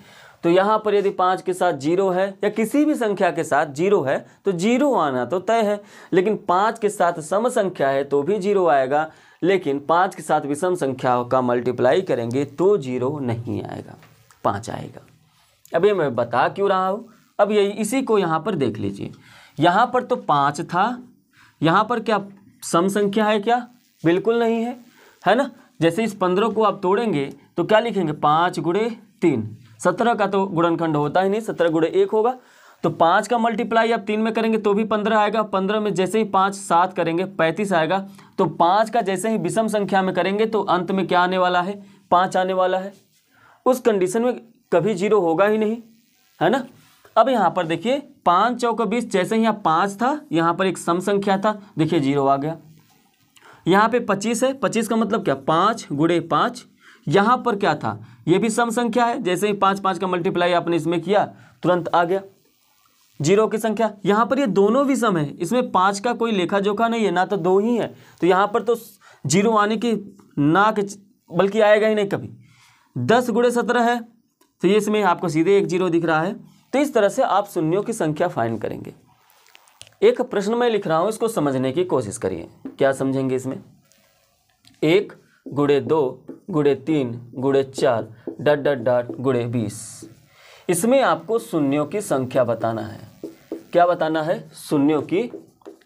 तो यहाँ पर यदि 5 के साथ 0 है या किसी भी संख्या के साथ 0 है तो 0 आना तो तय है। लेकिन 5 के साथ सम संख्या है तो भी 0 आएगा, लेकिन 5 के साथ विषम संख्या का मल्टीप्लाई करेंगे तो 0 नहीं आएगा, 5 आएगा। अब ये मैं बता क्यों रहा हूँ, अब यही इसी को यहाँ पर देख लीजिए। यहाँ पर तो 5 था, यहाँ पर क्या सम संख्या है क्या, बिल्कुल नहीं है, है ना। जैसे इस 15 को आप तोड़ेंगे तो क्या लिखेंगे, 5 × 3, 17 का तो गुणनखंड होता ही नहीं, 17 × 1 होगा। तो 5 का मल्टीप्लाई आप 3 में करेंगे तो भी 15 आएगा। 15 में जैसे ही 5 7 करेंगे 35 आएगा। तो 5 का जैसे ही विषम संख्या में करेंगे तो अंत में क्या आने वाला है, 5 आने वाला है। उस कंडीशन में कभी 0 होगा ही नहीं, है ना। अब यहाँ पर देखिए 5 × 20, जैसे यहाँ 5 था, यहाँ पर एक सम संख्या था, देखिए 0 आ गया। यहाँ पे 25 है, 25 का मतलब क्या, 5 × 5। यहाँ पर क्या था, ये भी सम संख्या है, जैसे ही 5 5 का मल्टीप्लाई आपने इसमें किया तुरंत आ गया 0 की संख्या। यहाँ पर ये दोनों भी सम है, इसमें 5 का कोई लेखा जोखा नहीं है, ना तो 2 ही है। तो यहाँ पर तो 0 आने की ना के बल्कि आएगा ही नहीं कभी। 10 × 17 है तो ये इसमें आपको सीधे 1 0 दिख रहा है। तो इस तरह से आप शून्यों की संख्या फाइंड करेंगे। एक प्रश्न मैं लिख रहा हूँ, इसको समझने की कोशिश करिए, क्या समझेंगे इसमें। 1 × 2 × 3 × 4 ../(20) इसमें आपको शून्यों की संख्या बताना है। क्या बताना है, शून्यों की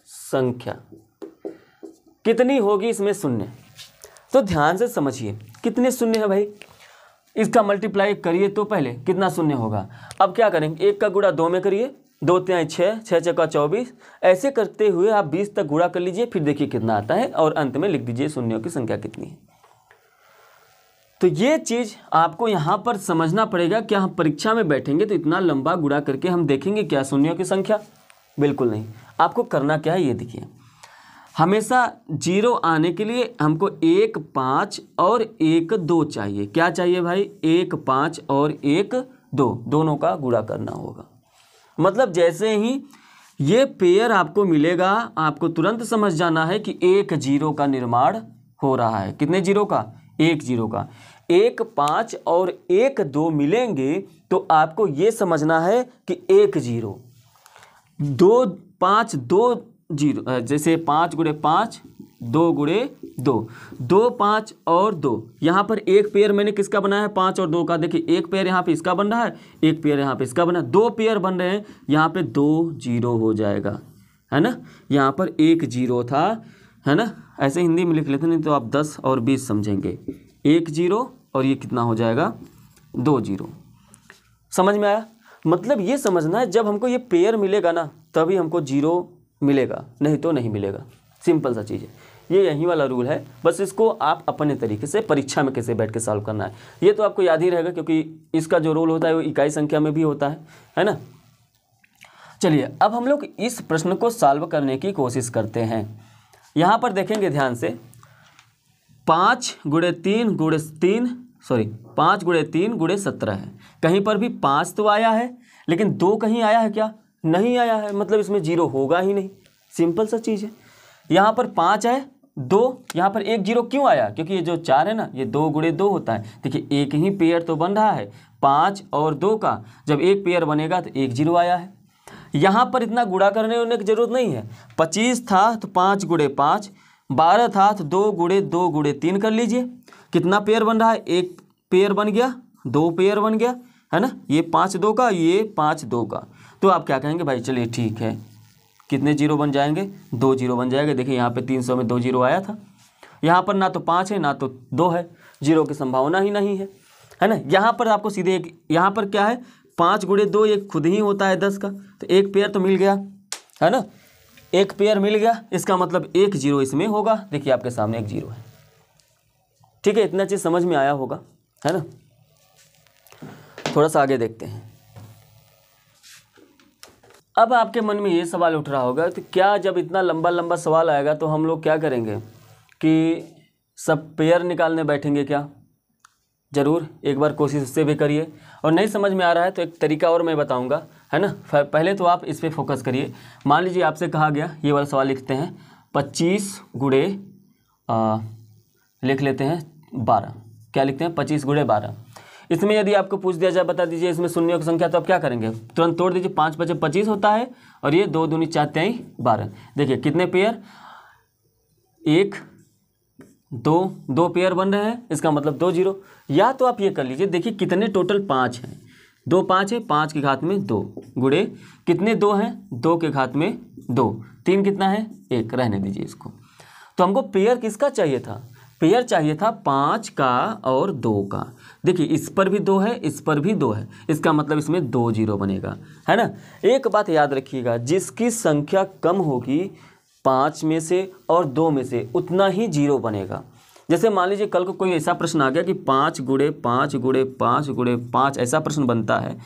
संख्या कितनी होगी, इसमें शून्य। तो ध्यान से समझिए कितने शून्य है भाई, इसका मल्टीप्लाई करिए तो पहले कितना शून्य होगा। अब क्या करेंगे, 1 का गुणा 2 में करिए, 2 × 3 = 6, 6 × 4 = 24। ऐसे करते हुए आप 20 तक गुणा कर लीजिए, फिर देखिए कितना आता है और अंत में लिख दीजिए शून्यों की संख्या कितनी है। तो ये चीज़ आपको यहाँ पर समझना पड़ेगा। क्या हम परीक्षा में बैठेंगे तो इतना लंबा गुणा करके हम देखेंगे क्या शून्यों की संख्या, बिल्कुल नहीं। आपको करना क्या है ये देखिए, हमेशा 0 आने के लिए हमको 1 5 और 1 2 चाहिए। क्या चाहिए भाई, 1 5 और 1 2 दोनों का गुणा करना होगा। मतलब जैसे ही ये पेयर आपको मिलेगा आपको तुरंत समझ जाना है कि 1 0 का निर्माण हो रहा है। कितने 0 का, 1 0 का। 1 5 और 1 2 मिलेंगे तो आपको ये समझना है कि 1 0, 2 5 2 0, जैसे 5 × 5 2 × 2, 2 5 और 2। यहाँ पर एक पेयर मैंने किसका बनाया है, 5 और 2 का। देखिए एक पेयर यहाँ पे इसका बन रहा है, एक पेयर यहाँ पे इसका बना, 2 पेयर बन रहे हैं। यहाँ पे 2 0 हो जाएगा, है ना। यहाँ पर 1 0 था, है ना। ऐसे हिंदी में लिख लेते, नहीं तो आप 10 और 20 समझेंगे। एक जीरो और ये कितना हो जाएगा, दो जीरो। समझ में आया? मतलब ये समझना है जब हमको ये पेयर मिलेगा ना तभी हमको जीरो मिलेगा, नहीं तो नहीं मिलेगा। सिंपल सा चीज़ है ये, यही वाला रूल है। बस इसको आप अपने तरीके से परीक्षा में कैसे बैठ के सॉल्व करना है ये तो आपको याद ही रहेगा, क्योंकि इसका जो रोल होता है वो इकाई संख्या में भी होता है ना। चलिए अब हम लोग इस प्रश्न को सॉल्व करने की कोशिश करते हैं। यहाँ पर देखेंगे ध्यान से, 5 गुणे 3 गुणे 17 है। कहीं पर भी 5 तो आया है, लेकिन 2 कहीं आया है क्या? नहीं आया है, मतलब इसमें जीरो होगा ही नहीं। सिंपल सा चीज़ है। यहाँ पर 5 है, 2, यहाँ पर एक जीरो क्यों आया? क्योंकि ये जो 4 है ना, ये 2 गुणे 2 होता है। देखिए एक ही पेयर तो बन रहा है 5 और 2 का, जब एक पेयर बनेगा तो एक जीरो आया है। यहाँ पर इतना गुणा करने की जरूरत नहीं है, 25 था तो 5 गुणे 5, 12 था तो 2 गुणे 2 गुणे 3 कर लीजिए। कितना पेयर बन रहा है? एक पेयर बन गया, 2 पेयर बन गया, है ना। ये 5 2 का, ये 5 2 का। तो आप क्या कहेंगे, भाई चलिए ठीक है, कितने जीरो बन जाएंगे? 2 जीरो बन जाएंगे। देखिए यहाँ पे 300 में 2 जीरो आया था, यहाँ पर ना तो 5 है ना तो 2 है, जीरो की संभावना ही नहीं है, है ना। यहाँ पर आपको सीधे एक, यहाँ पर क्या है, 5 गुणे 2 एक खुद ही होता है 10 का, तो एक पेयर तो मिल गया, है ना। एक पेयर मिल गया, इसका मतलब एक जीरो इसमें होगा। देखिए आपके सामने एक जीरो है, ठीक है। इतना चीज़ समझ में आया होगा, है ना। थोड़ा सा आगे देखते हैं। अब आपके मन में ये सवाल उठ रहा होगा तो क्या जब इतना लंबा लंबा सवाल आएगा तो हम लोग क्या करेंगे कि सब पेयर निकालने बैठेंगे क्या? ज़रूर एक बार कोशिश उससे भी करिए, और नहीं समझ में आ रहा है तो एक तरीका और मैं बताऊंगा, है ना। पहले तो आप इस पे फोकस करिए। मान लीजिए आपसे कहा गया, ये वाला सवाल लिखते हैं, 25 गुणे लिख लेते हैं 12। क्या लिखते हैं? 25 गुणे 12। इसमें यदि आपको पूछ दिया जाए, बता दीजिए इसमें शून्यों की संख्या, तो आप क्या करेंगे? तुरंत तोड़ दीजिए। 5 बचे 25 होता है, और ये 2 दूनी 4 त्याई 12। देखिए कितने पेयर, 1 2 2 पेयर बन रहे हैं, इसका मतलब 2 जीरो। या तो आप ये कर लीजिए, देखिए कितने टोटल 5 हैं, 2 5 है, 5 के घात में 2 गुणे कितने 2 हैं, 2 के घात में 2, 3 कितना है, 1। रहने दीजिए इसको। तो हमको पेयर किसका चाहिए था? पेयर चाहिए था 5 का और 2 का। देखिए इस पर भी 2 है, इस पर भी 2 है, इसका मतलब इसमें 2 जीरो बनेगा, है ना। एक बात याद रखिएगा, जिसकी संख्या कम होगी 5 में से और 2 में से, उतना ही जीरो बनेगा। जैसे मान लीजिए कल को कोई ऐसा प्रश्न आ गया कि 5 गुणे 5 गुणे 5 गुणे 5 ऐसा प्रश्न बनता है,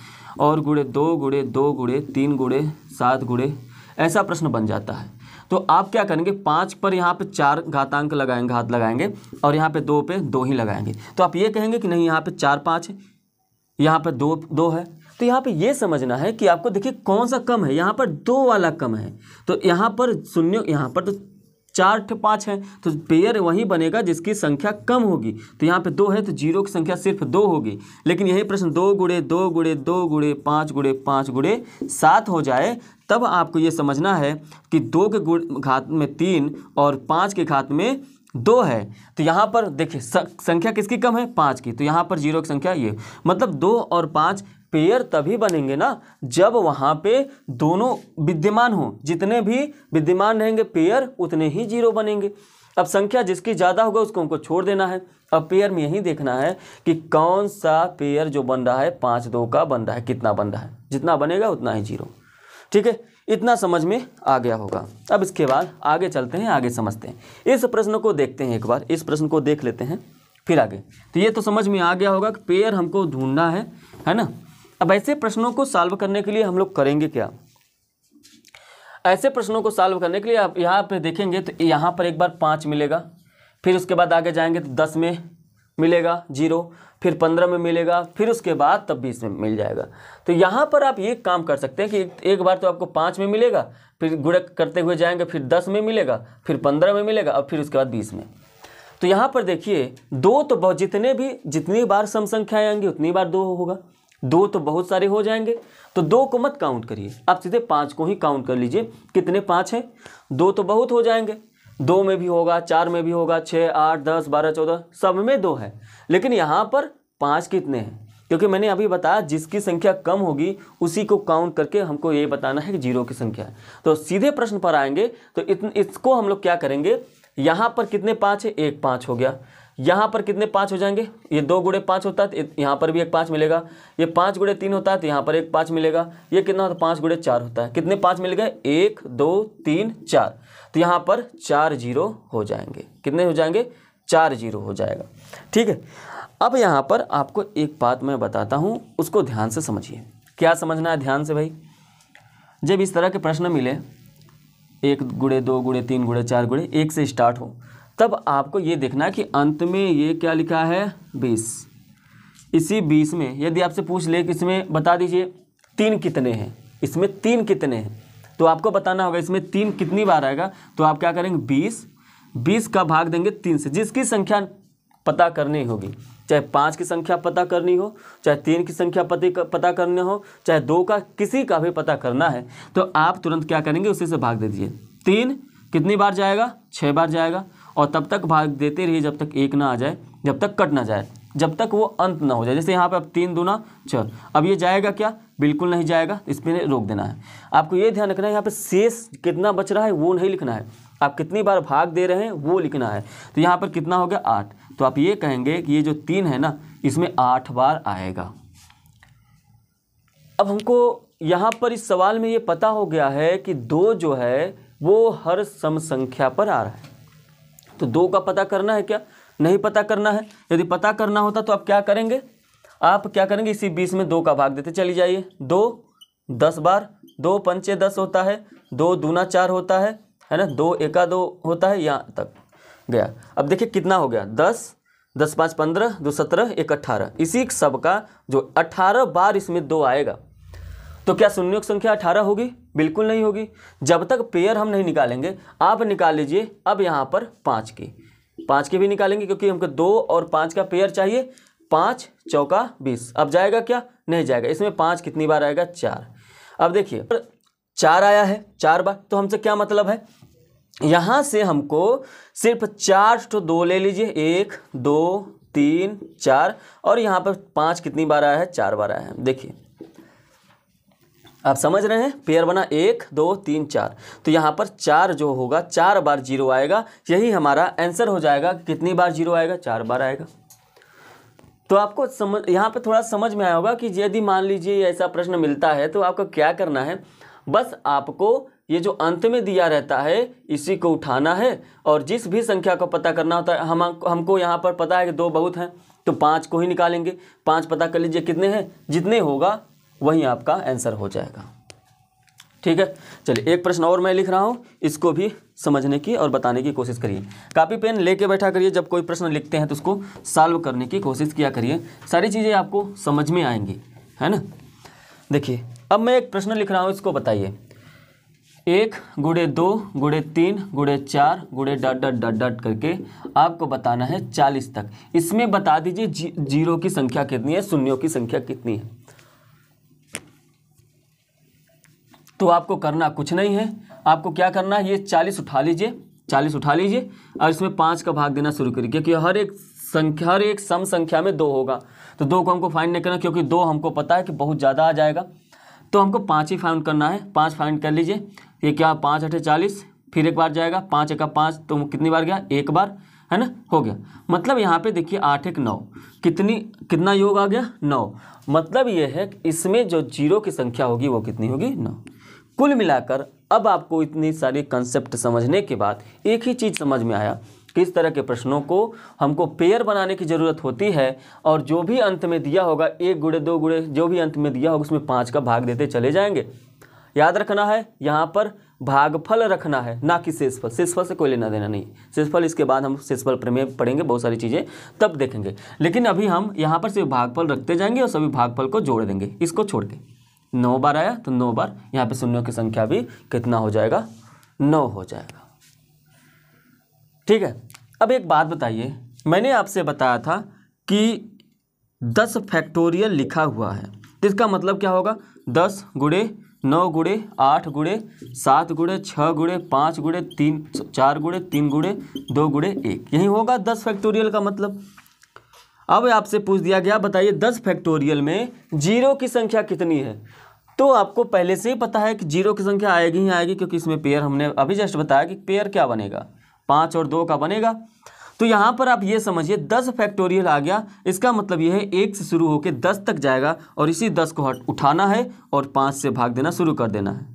और गुणे 2 गुणे 2 गुणे 3 गुणे 7 गुणे ऐसा प्रश्न बन जाता है, तो आप क्या करेंगे? 5 पर यहाँ पे 4 घातांक लगाएंगे, घात लगाएंगे, और यहाँ पे 2 ही लगाएंगे। तो आप ये कहेंगे कि नहीं, यहाँ पे 4 5 है, यहाँ पे 2 2 है। तो यहाँ पे ये समझना है कि आपको, देखिए कौन सा कम है, यहाँ पर 2 वाला कम है, तो यहाँ पर शून्य, यहाँ पर तो 4 5 है, तो पेयर वही बनेगा जिसकी संख्या कम होगी। तो यहाँ पे 2 है तो जीरो की संख्या सिर्फ 2 होगी। लेकिन यही प्रश्न 2 गुणे 2 गुणे 2 गुणे 5 गुणे 5 गुणे 7 हो जाए, तब आपको ये समझना है कि 2 के घात में 3 और 5 के घात में 2 है। तो यहाँ पर देखिए संख्या किसकी कम है? 5 की। तो यहाँ पर जीरो की संख्या ये, मतलब 2 और 5 पेयर तभी बनेंगे ना जब वहाँ पे दोनों विद्यमान हों। जितने भी विद्यमान रहेंगे पेयर, उतने ही जीरो बनेंगे। अब संख्या जिसकी ज़्यादा होगा उसको हमको छोड़ देना है। अब पेयर में यही देखना है कि कौन सा पेयर जो बन रहा है 5 2 का बन रहा है, कितना बन रहा है, जितना बनेगा उतना ही जीरो। ठीक है, इतना समझ में आ गया होगा। अब इसके बाद आगे चलते हैं, आगे समझते हैं। इस प्रश्न को देखते हैं, एक बार इस प्रश्न को देख लेते हैं, फिर आगे। तो ये तो समझ में आ गया होगा कि पेयर हमको ढूंढना है ना। अब ऐसे प्रश्नों को सॉल्व करने के लिए हम लोग करेंगे क्या? ऐसे प्रश्नों को सॉल्व करने के लिए आप यहाँ पे देखेंगे तो यहाँ पर एक बार 5 मिलेगा, फिर उसके बाद आगे जाएंगे तो 10 में मिलेगा जीरो, फिर 15 में मिलेगा, फिर उसके बाद तब 20 में मिल जाएगा। तो यहाँ पर आप ये काम कर सकते हैं कि एक बार तो आपको 5 में मिलेगा, फिर गुणा करते हुए जाएंगे, फिर 10 में मिलेगा, फिर 15 में मिलेगा, और फिर उसके बाद 20 में। तो यहाँ पर देखिए 2 तो बहुत, जितनी बार सम संख्याएँ आएंगी उतनी बार 2 होगा, 2 तो बहुत सारे हो जाएंगे। तो 2 को मत काउंट करिए, आप सीधे 5 को ही काउंट कर लीजिए। कितने 5 हैं? 2 तो बहुत हो जाएंगे, 2 में भी होगा, 4 में भी होगा, 6 8 10 12 14 सब में 2 है। लेकिन यहाँ पर 5 कितने हैं? क्योंकि मैंने अभी बताया जिसकी संख्या कम होगी उसी को काउंट करके हमको ये बताना है कि जीरो की संख्या है। तो सीधे प्रश्न पर आएंगे तो इसको हम लोग क्या करेंगे, यहाँ पर कितने 5 है? 1 5 हो गया, यहाँ पर कितने 5 हो जाएंगे, ये 2 गुणे 5 होता है, यहाँ पर भी एक 5 मिलेगा, ये 5 गुणे 3 होता है तो यहाँ पर एक 5 मिलेगा, ये कितना होता है 5 गुणे 4 होता है, कितने 5 मिल गए 1 2 3 4, तो यहाँ पर 4 0 हो जाएंगे, कितने हो जाएंगे 4 0 हो जाएगा। ठीक है, अब यहाँ पर आपको एक बात मैं बताता हूँ, उसको ध्यान से समझिए, क्या समझना है ध्यान से भाई, जब इस तरह के प्रश्न मिले 1 गुणे 2 गुणे 3 गुणे 4 गुणे 1 से स्टार्ट हो, तब आपको ये देखना है कि अंत में ये क्या लिखा है 20, इसी 20 में यदि आपसे पूछ ले कि इसमें बता दीजिए 3 कितने हैं, इसमें 3 कितने हैं, तो आपको बताना होगा इसमें 3 कितनी बार आएगा, तो आप क्या करेंगे 20 का भाग देंगे 3 से, जिसकी संख्या पता करनी होगी, चाहे 5 की संख्या पता करनी हो, चाहे 3 की संख्या पता करनी हो, चाहे 2 का, किसी का भी पता करना है, तो आप तुरंत क्या करेंगे उसी से भाग दे दीजिए। 3 कितनी बार जाएगा 6 बार जाएगा, और तब तक भाग देते रहिए जब तक 1 ना आ जाए, जब तक कट ना जाए, जब तक वो अंत ना हो जाए। जैसे यहाँ पे अब 3 दूना 6, अब ये जाएगा क्या, बिल्कुल नहीं जाएगा, इसमें रोक देना है। आपको ये ध्यान रखना है यहाँ पे शेष कितना बच रहा है वो नहीं लिखना है, आप कितनी बार भाग दे रहे हैं वो लिखना है। तो यहाँ पर कितना हो गया 8, तो आप ये कहेंगे कि ये जो 3 है ना इसमें 8 बार आएगा। अब हमको यहाँ पर इस सवाल में ये पता हो गया है कि 2 जो है वो हर सम संख्या पर आ रहा है, तो 2 का पता करना है क्या, नहीं पता करना है, यदि पता करना होता तो आप क्या करेंगे, आप क्या करेंगे इसी 20 में 2 का भाग देते चली जाइए, 2 10 बार, 2 पंचे 10 होता है, 2 दूना 4 होता है ना, 2 एका 2 होता है, यहाँ तक गया। अब देखिए कितना हो गया 10 10 5 15 2 17 1 18, इसी सब का जो 18 बार इसमें 2 आएगा। तो क्या शून्यों की संख्या 18 होगी, बिल्कुल नहीं होगी, जब तक पेयर हम नहीं निकालेंगे। आप निकाल लीजिए अब यहाँ पर 5 की भी निकालेंगे, क्योंकि हमको 2 और 5 का पेयर चाहिए, 5 चौका 20, अब जाएगा क्या, नहीं जाएगा। इसमें 5 कितनी बार आएगा 4, अब देखिए 4 आया है 4 बार, तो हमसे क्या मतलब है, यहाँ से हमको सिर्फ 4 तो 2 ले लीजिए, 1 2 3 4, और यहाँ पर 5 कितनी बार आया है 4 बार आया है। देखिए आप समझ रहे हैं, पेयर बना 1 2 3 4, तो यहाँ पर 4 जो होगा 4 बार 0 आएगा, यही हमारा आंसर हो जाएगा। कितनी बार 0 आएगा, 4 बार आएगा। तो आपको समझ, यहाँ पे थोड़ा समझ में आया होगा कि यदि मान लीजिए ऐसा प्रश्न मिलता है तो आपको क्या करना है, बस आपको ये जो अंत में दिया रहता है इसी को उठाना है, और जिस भी संख्या को पता करना होता है, हमको यहाँ पर पता है कि 2 बहुत हैं तो 5 को ही निकालेंगे, 5 पता कर लीजिए कितने हैं, जितने होगा वहीं आपका आंसर हो जाएगा। ठीक है, चलिए एक प्रश्न और मैं लिख रहा हूँ, इसको भी समझने की और बताने की कोशिश करिए। कापी पेन लेके बैठा करिए, जब कोई प्रश्न लिखते हैं तो उसको सॉल्व करने की कोशिश किया करिए, सारी चीज़ें आपको समझ में आएंगी, है ना। देखिए अब मैं एक प्रश्न लिख रहा हूँ, इसको बताइए 1 गुणे 2 गुणे 3 गुणे 4 गुणे डॉट करके आपको बताना है 40 तक। इसमें बता दीजिए 0 की संख्या कितनी है, शून्यों की संख्या कितनी है। तो आपको करना कुछ नहीं है, आपको क्या करना है, ये 40 उठा लीजिए, 40 उठा लीजिए और इसमें 5 का भाग देना शुरू करिए, क्योंकि हर एक सम संख्या में 2 होगा, तो 2 को हमको फाइंड नहीं करना, क्योंकि 2 हमको पता है कि बहुत ज़्यादा आ जाएगा, तो हमको 5 ही फाइंड करना है। 5 फाइंड कर लीजिए, ये क्या 5 8 40, फिर एक बार जाएगा 5 एका 5, तो कितनी बार गया 1 बार, है ना, हो गया। मतलब यहाँ पे देखिए 8 एक 9, कितना योग आ गया 9, मतलब ये है इसमें जो 0 की संख्या होगी वो कितनी होगी 9। कुल मिलाकर अब आपको इतनी सारी कंसेप्ट समझने के बाद एक ही चीज़ समझ में आया कि इस तरह के प्रश्नों को हमको पेयर बनाने की ज़रूरत होती है, और जो भी अंत में दिया होगा 1 गुणे 2 गुणे जो भी अंत में दिया होगा उसमें 5 का भाग देते चले जाएंगे। याद रखना है यहाँ पर भागफल रखना है, ना कि शेषफल, शेषफल से कोई लेना देना नहीं, शेषफल इसके बाद हम शेषफल प्रमेय पढ़ेंगे, बहुत सारी चीज़ें तब देखेंगे, लेकिन अभी हम यहाँ पर सिर्फ भागफल रखते जाएंगे और सभी भागफल को जोड़ देंगे। इसको छोड़ के 9 बार आया तो 9 बार, यहाँ पे शून्यों की संख्या भी कितना हो जाएगा 9 हो जाएगा। ठीक है, अब एक बात बताइए, मैंने आपसे बताया था कि 10 फैक्टोरियल लिखा हुआ है, इसका मतलब क्या होगा 10 गुणे 9 गुणे 8 गुणे 7 गुणे 6 गुणे 5 गुणे 3 4 गुणे 3 गुणे 2 गुणे 1, यही होगा 10 फैक्टोरियल का मतलब। अब आपसे पूछ दिया गया बताइए 10 फैक्टोरियल में 0 की संख्या कितनी है, तो आपको पहले से ही पता है कि 0 की संख्या आएगी ही आएगी, क्योंकि इसमें पेयर हमने अभी जस्ट बताया कि पेयर क्या बनेगा, 5 और 2 का बनेगा। तो यहाँ पर आप ये समझिए 10 फैक्टोरियल आ गया, इसका मतलब ये है 1 से शुरू होकर 10 तक जाएगा और इसी 10 को उठाना है और 5 से भाग देना शुरू कर देना है।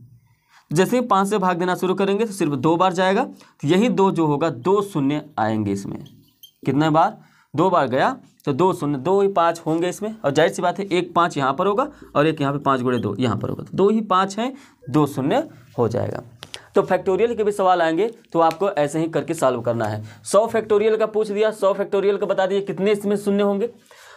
जैसे 5 से भाग देना शुरू करेंगे तो सिर्फ 2 बार जाएगा, तो यही 2 जो होगा 2 शून्य आएंगे इसमें। कितने बार? 2 बार गया तो 2 शून्य, 2 ही 5 होंगे इसमें। और जाहिर सी बात है 1 5 यहाँ पर होगा और 1 यहाँ पर 5 गुणे 2 यहाँ पर होगा, तो 2 ही 5 हैं, 2 शून्य हो जाएगा। तो फैक्टोरियल के भी सवाल आएंगे तो आपको ऐसे ही करके सॉल्व करना है। 100 फैक्टोरियल का पूछ दिया, 100 फैक्टोरियल का बता दिए कितने इसमें शून्य होंगे,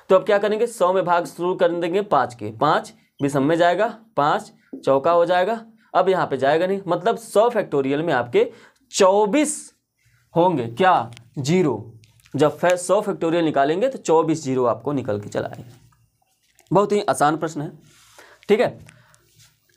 तो अब क्या करेंगे 100 में भाग शुरू कर देंगे 5 के, 5 विषम में जाएगा, 5 चौका हो जाएगा, अब यहाँ पे जाएगा नहीं, मतलब 100 फैक्टोरियल में आपके 24 होंगे क्या जीरो। जब 100 फैक्टोरियल निकालेंगे तो 24 जीरो आपको निकल के चला आएगा। बहुत ही आसान प्रश्न है, ठीक है।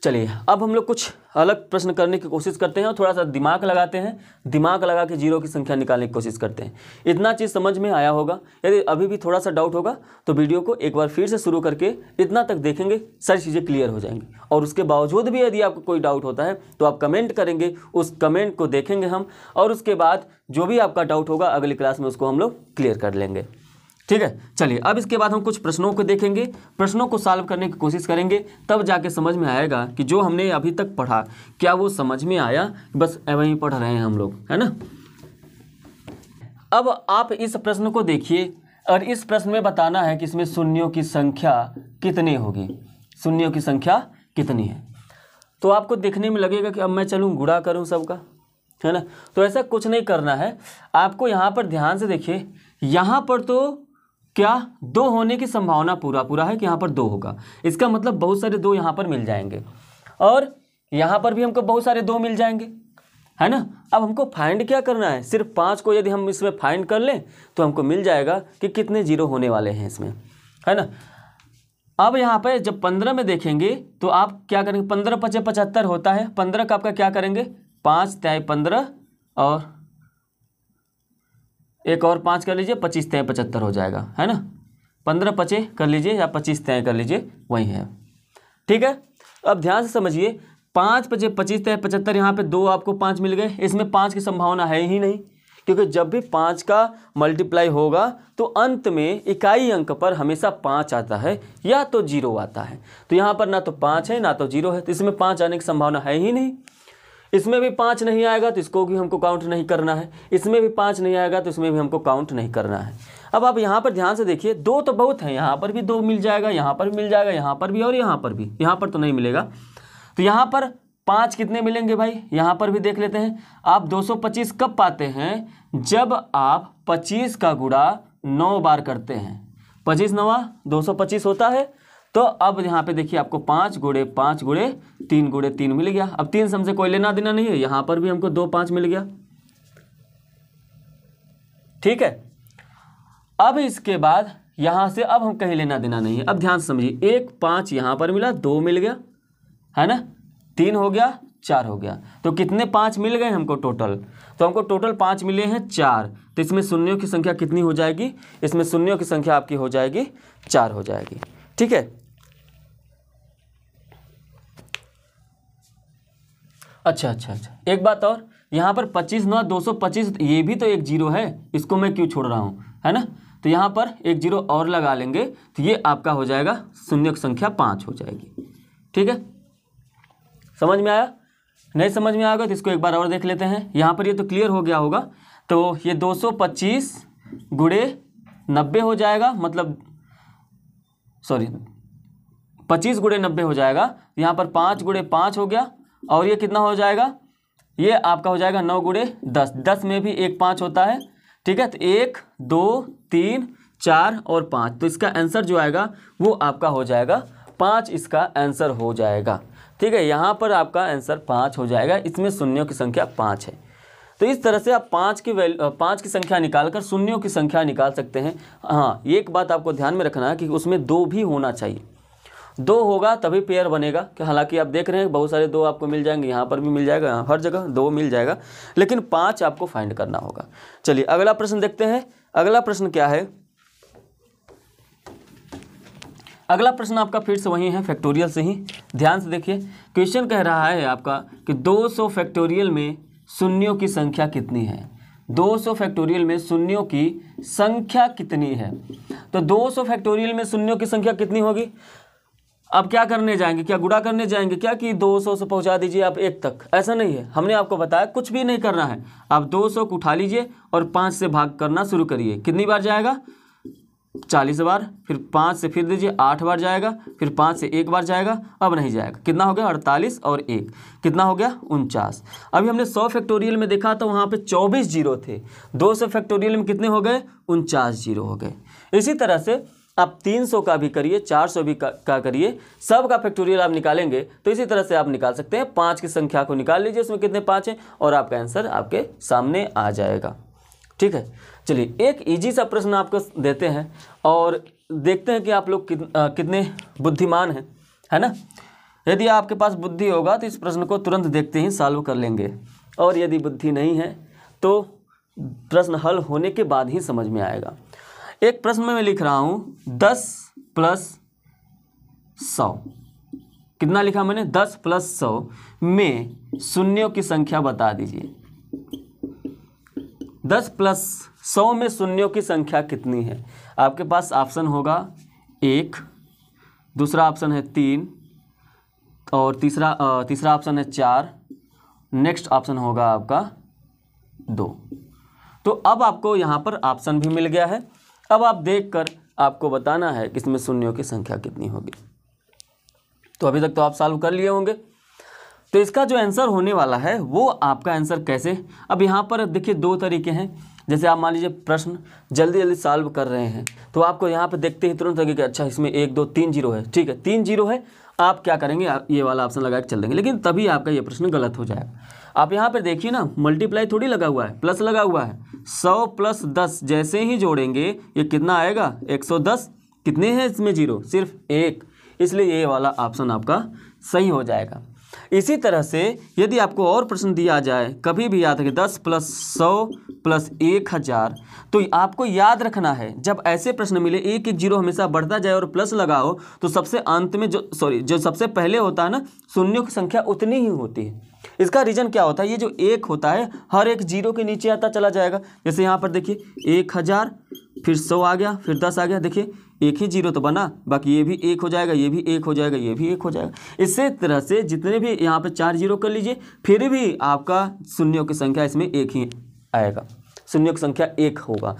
चलिए अब हम लोग कुछ अलग प्रश्न करने की कोशिश करते हैं और थोड़ा सा दिमाग लगाते हैं, दिमाग लगा के जीरो की संख्या निकालने की कोशिश करते हैं। इतना चीज़ समझ में आया होगा, यदि अभी भी थोड़ा सा डाउट होगा तो वीडियो को एक बार फिर से शुरू करके इतना तक देखेंगे, सारी चीज़ें क्लियर हो जाएंगी। और उसके बावजूद भी यदि आपको कोई डाउट होता है तो आप कमेंट करेंगे, उस कमेंट को देखेंगे हम, और उसके बाद जो भी आपका डाउट होगा अगली क्लास में उसको हम लोग क्लियर कर लेंगे, ठीक है। चलिए अब इसके बाद हम कुछ प्रश्नों को देखेंगे, प्रश्नों को सॉल्व करने की कोशिश करेंगे, तब जाके समझ में आएगा कि जो हमने अभी तक पढ़ा क्या वो समझ में आया, बस वहीं पढ़ रहे हैं हम लोग, है ना। अब आप इस प्रश्न को देखिए और इस प्रश्न में बताना है कि इसमें शून्यों की संख्या कितनी होगी, शून्यों की संख्या कितनी है। तो आपको देखने में लगेगा कि अब मैं चलूँ गुणा करूँ सबका, है ना, तो ऐसा कुछ नहीं करना है आपको। यहाँ पर ध्यान से देखिए, यहाँ पर तो क्या 2 होने की संभावना पूरा है कि यहाँ पर 2 होगा, इसका मतलब बहुत सारे 2 यहाँ पर मिल जाएंगे और यहाँ पर भी हमको बहुत सारे 2 मिल जाएंगे, है ना। अब हमको फाइंड क्या करना है, सिर्फ 5 को यदि हम इसमें फाइंड कर लें तो हमको मिल जाएगा कि कितने जीरो होने वाले हैं इसमें, है ना। अब यहाँ पर जब 15 में देखेंगे तो आप क्या करेंगे, 15 × 5 = 75 होता है, 15 का आपका क्या करेंगे 5 × 15 और एक और 5 कर लीजिए, 25 × 75 हो जाएगा, है ना। 15 × 5 कर लीजिए या 25 × 5 कर लीजिए, वही है, ठीक है। अब ध्यान से समझिए 5 × 25 = 75, यहाँ पे 2 आपको 5 मिल गए, इसमें 5 की संभावना है ही नहीं, क्योंकि जब भी 5 का मल्टीप्लाई होगा तो अंत में इकाई अंक पर हमेशा 5 आता है या तो 0 आता है। तो यहाँ पर ना तो 5 है ना तो 0 है, तो इसमें 5 आने की संभावना है ही नहीं। इसमें भी 5 नहीं आएगा तो इसको भी हमको काउंट नहीं करना है, इसमें भी 5 नहीं आएगा तो इसमें भी हमको काउंट नहीं करना है। अब आप यहाँ पर ध्यान से देखिए 2 तो बहुत हैं, यहाँ पर भी 2 मिल जाएगा, यहाँ पर मिल जाएगा, यहाँ पर भी और यहाँ पर भी, यहाँ पर तो नहीं मिलेगा। तो यहाँ पर 5 कितने मिलेंगे भाई, यहाँ पर भी देख लेते हैं। आप 225 कब पाते हैं, जब आप 25 का गुणा 9 बार करते हैं, 25 × 9 = 225 होता है। तो अब यहाँ पे देखिए आपको 5 × 5 × 3 × 3 मिल गया। अब 3 से हमसे कोई लेना देना नहीं है, यहाँ पर भी हमको 2 5 मिल गया, ठीक है। अब इसके बाद यहाँ से अब हम कहीं लेना देना नहीं है। अब ध्यान से समझिए 1 5 यहाँ पर मिला, 2 मिल गया, है ना, 3 हो गया, 4 हो गया, तो कितने 5 मिल गए हमको टोटल, तो हमको टोटल 5 मिले हैं 4। तो इसमें शून्यों की संख्या कितनी हो जाएगी, इसमें शून्यों की संख्या आपकी हो जाएगी 4 हो जाएगी, ठीक है। अच्छा, एक बात और, यहाँ पर 25 × 9 = 225, ये भी तो 1 जीरो है, इसको मैं क्यों छोड़ रहा हूँ, है ना। तो यहाँ पर 1 जीरो और लगा लेंगे तो ये आपका हो जाएगा शून्य की संख्या 5 हो जाएगी, ठीक है। समझ में आया, नहीं समझ में आएगा तो इसको एक बार और देख लेते हैं। यहाँ पर ये तो क्लियर हो गया होगा, तो ये 225 × 90 हो जाएगा, मतलब सॉरी 25 × 90 हो जाएगा। यहाँ पर 5 × 5 हो गया और ये कितना हो जाएगा, ये आपका हो जाएगा 9 × 10, 10 में भी 1 5 होता है, ठीक है। तो 1 2 3 4 और 5, तो इसका आंसर जो आएगा वो आपका हो जाएगा 5, इसका आंसर हो जाएगा, ठीक है। यहाँ पर आपका आंसर 5 हो जाएगा, इसमें शून्यों की संख्या 5 है। तो इस तरह से आप 5 की संख्या निकालकर शून्यों की संख्या निकाल सकते हैं। हाँ, एक बात आपको ध्यान में रखना है कि उसमें 2 भी होना चाहिए, 2 होगा तभी पेयर बनेगा। कि हालांकि आप देख रहे हैं बहुत सारे 2 आपको मिल जाएंगे, यहाँ पर भी मिल जाएगा, यहाँ हर जगह 2 मिल जाएगा, लेकिन 5 आपको फाइंड करना होगा। चलिए अगला प्रश्न देखते हैं। अगला प्रश्न क्या है, अगला प्रश्न आपका फिर से वही है, फैक्टोरियल से ही। ध्यान से देखिए, क्वेश्चन कह रहा है आपका कि 200 फैक्टोरियल में शून्यों की संख्या कितनी है। 200 फैक्टोरियल में शून्यों की संख्या कितनी है। तो 200 फैक्टोरियल में शून्यों की संख्या कितनी होगी। अब क्या करने जाएंगे, क्या गुणा करने जाएंगे क्या कि 200 से पहुंचा दीजिए आप 1 तक, ऐसा नहीं है। हमने आपको बताया कुछ भी नहीं करना है, आप 200 को उठा लीजिए और 5 से भाग करना शुरू करिए। कितनी बार जाएगा, 40 बार, फिर 5 से फिर दीजिए 8 बार जाएगा, फिर 5 से 1 बार जाएगा, अब नहीं जाएगा। कितना हो गया 48 और 1 कितना हो गया 49। अभी हमने 100 फैक्टोरियल में देखा तो वहाँ पे 24 जीरो थे, 200 फैक्टोरियल में कितने हो गए 49 जीरो हो गए। इसी तरह से आप 300 का भी करिए, 400 भी का करिए, सब का फैक्टोरियल आप निकालेंगे तो इसी तरह से आप निकाल सकते हैं। 5 की संख्या को निकाल लीजिए, इसमें कितने 5 हैं और आपका आंसर आपके सामने आ जाएगा। ठीक है, चलिए एक इजी सा प्रश्न आपको देते हैं और देखते हैं कि आप लोग कितने बुद्धिमान हैं, है ना। यदि आपके पास बुद्धि होगा तो इस प्रश्न को तुरंत देखते ही सॉल्व कर लेंगे और यदि बुद्धि नहीं है तो प्रश्न हल होने के बाद ही समझ में आएगा। एक प्रश्न में मैं लिख रहा हूँ 10 + 100। कितना लिखा मैंने 10 + 100 में शून्यों की संख्या बता दीजिए। 10 + 100 में शून्यों की संख्या कितनी है। आपके पास ऑप्शन होगा 1, दूसरा ऑप्शन है 3 और तीसरा ऑप्शन है 4, नेक्स्ट ऑप्शन होगा आपका 2। तो अब आपको यहाँ पर ऑप्शन भी मिल गया है। अब आप देखकर आपको बताना है कि इसमें शून्यों की संख्या कितनी होगी। तो अभी तक तो आप सॉल्व कर लिए होंगे। तो इसका जो आंसर होने वाला है वो आपका आंसर कैसे, अब यहाँ पर देखिए दो तरीके हैं। जैसे आप मान लीजिए प्रश्न जल्दी जल्दी सॉल्व कर रहे हैं तो आपको यहाँ पे देखते ही तुरंत लगेगा अच्छा इसमें 1 2 3 जीरो है। ठीक है 3 जीरो है, आप क्या करेंगे आप ये वाला ऑप्शन लगा के चल देंगे, लेकिन तभी आपका ये प्रश्न गलत हो जाएगा। आप यहाँ पर देखिए ना, मल्टीप्लाई थोड़ी लगा हुआ है, प्लस लगा हुआ है। 100 + 10 जैसे ही जोड़ेंगे ये कितना आएगा 110। कितने हैं इसमें जीरो, सिर्फ 1, इसलिए ये वाला ऑप्शन आपका सही हो जाएगा। इसी तरह से यदि आपको और प्रश्न दिया जाए कभी भी याद रखिए 10 + 100 + 1000। तो आपको याद रखना है जब ऐसे प्रश्न मिले 1 1 जीरो हमेशा बढ़ता जाए और प्लस लगाओ तो सबसे अंत में जो सबसे पहले होता है ना शून्यों की संख्या उतनी ही होती है। इसका रीज़न क्या होता है, ये जो 1 होता है हर एक जीरो के नीचे आता चला जाएगा। जैसे यहाँ पर देखिए 1000 फिर 100 आ गया फिर 10 आ गया, देखिए एक ही जीरो तो बना, बाकी ये भी 1 हो जाएगा, ये भी 1 हो जाएगा, ये भी 1 हो जाएगा। इसी तरह से जितने भी यहाँ पे 4 जीरो कर लीजिए फिर भी आपका शून्यों की संख्या इसमें 1 ही आएगा, शून्यों की संख्या 1 होगा।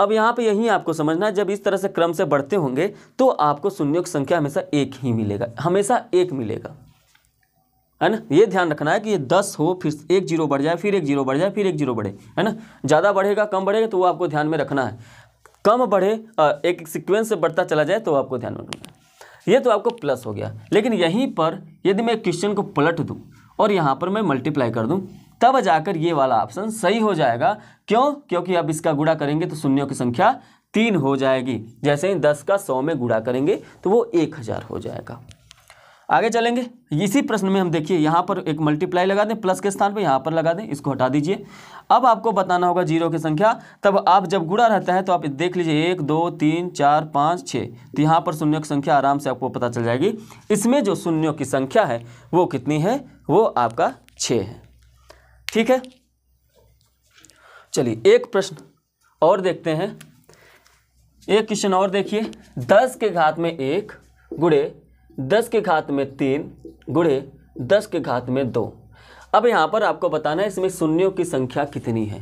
अब यहाँ पे यही आपको समझना है, जब इस तरह से क्रम से बढ़ते होंगे तो आपको शून्यों की संख्या हमेशा 1 ही मिलेगा, हमेशा 1 मिलेगा, है ना। ये ध्यान रखना है कि ये 10 हो फिर 1 जीरो बढ़ जाए, फिर 1 जीरो बढ़ जाए, फिर 1 जीरो बढ़े, है ना। ज़्यादा बढ़ेगा कम बढ़ेगा तो वो आपको ध्यान में रखना है, कम बढ़े एक सीक्वेंस से बढ़ता चला जाए तो आपको ध्यान में रखना है। ये तो आपको प्लस हो गया, लेकिन यहीं पर यदि मैं क्वेश्चन को पलट दूं और यहाँ पर मैं मल्टीप्लाई कर दूं तब जाकर ये वाला ऑप्शन सही हो जाएगा। क्यों, क्योंकि आप इसका गुणा करेंगे तो शून्यों की संख्या 3 हो जाएगी। जैसे ही 10 का 100 में गुणा करेंगे तो वो 1000 हो जाएगा। आगे चलेंगे, इसी प्रश्न में हम देखिए यहाँ पर एक मल्टीप्लाई लगा दें, प्लस के स्थान पे यहाँ पर लगा दें, इसको हटा दीजिए। अब आपको बताना होगा जीरो की संख्या। तब आप जब गुणा रहता है तो आप देख लीजिए 1 2 3 4 5 6, तो यहाँ पर शून्यों की संख्या आराम से आपको पता चल जाएगी। इसमें जो शून्यों की संख्या है वो कितनी है, वो आपका 6 है। ठीक है, चलिए एक प्रश्न और देखते हैं, एक क्वेश्चन और देखिए। 10 के घात में 1 × 10 के घात में 3 × 10 के घात में 2। अब यहाँ पर आपको बताना है इसमें शून्यों की संख्या कितनी है,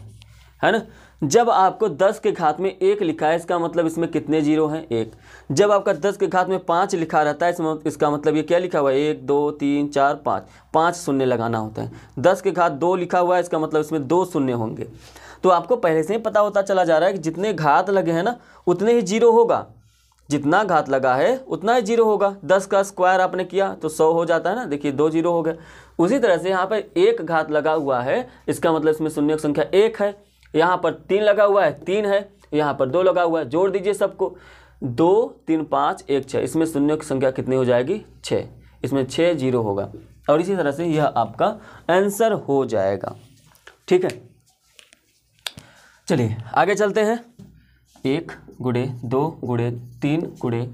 है ना। जब आपको 10 के घात में 1 लिखा है इसका मतलब इसमें कितने जीरो हैं, 1। जब आपका 10 के घात में 5 लिखा रहता है इसमें, इसका मतलब ये क्या लिखा हुआ है 1 2 3 4 5, 5 शून्य लगाना होता है। 10 के घात 2 लिखा हुआ है, इसका मतलब इसमें 2 शून्य होंगे। तो आपको पहले से ही पता होता चला जा रहा है कि जितने घात लगे हैं ना उतने ही जीरो होगा, जितना घात लगा है उतना ही जीरो होगा। 10 का स्क्वायर आपने किया तो 100 हो जाता है ना, देखिए 2 जीरो हो गया। उसी तरह से यहाँ पर 1 घात लगा हुआ है, इसका मतलब इसमें शून्य की संख्या 1 है। यहाँ पर 3 लगा हुआ है, 3 है। यहाँ पर 2 लगा हुआ है, जोड़ दीजिए सबको, 2 3 5 1 6, इसमें शून्य की संख्या कितनी हो जाएगी 6, इसमें 6 जीरो होगा। और इसी तरह से यह आपका आंसर हो जाएगा। ठीक है, चलिए आगे चलते हैं। 1 × 2 × 3 ×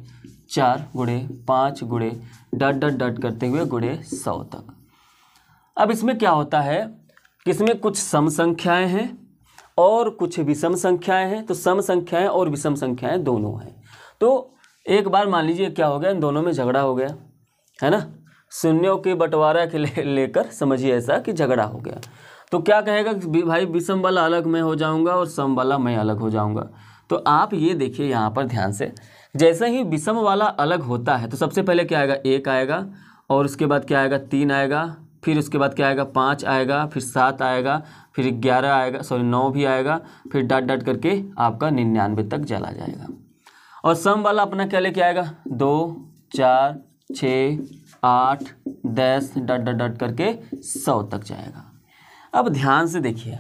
4 × 5 × ... करते हुए × 100 तक। अब इसमें क्या होता है कि इसमें कुछ सम संख्याएँ हैं और कुछ विषम संख्याएं हैं, तो सम संख्याएं और विषम संख्याएं दोनों हैं। तो एक बार मान लीजिए क्या हो गया, इन दोनों में झगड़ा हो गया, है ना, शून्यों के बंटवारा के लेकर समझिए ऐसा कि झगड़ा हो गया। तो क्या कहेगा कि भाई विषम वाला अलग मैं हो जाऊंगा और सम वाला मैं अलग हो जाऊंगा। तो आप ये देखिए यहाँ पर ध्यान से, जैसे ही विषम वाला अलग होता है तो सबसे पहले क्या आएगा, एक आएगा, और उसके बाद क्या आएगा, तीन आएगा, फिर उसके बाद क्या आएगा, पाँच आएगा, फिर सात आएगा, फिर 11 आएगा, सॉरी 9 भी आएगा, फिर डॉट डॉट करके आपका 99 तक चला जाएगा। और सम वाला अपना क्या लेके आएगा, 2 4 6 8 10 डॉट डॉट डॉट करके 100 तक जाएगा। अब ध्यान से देखिए,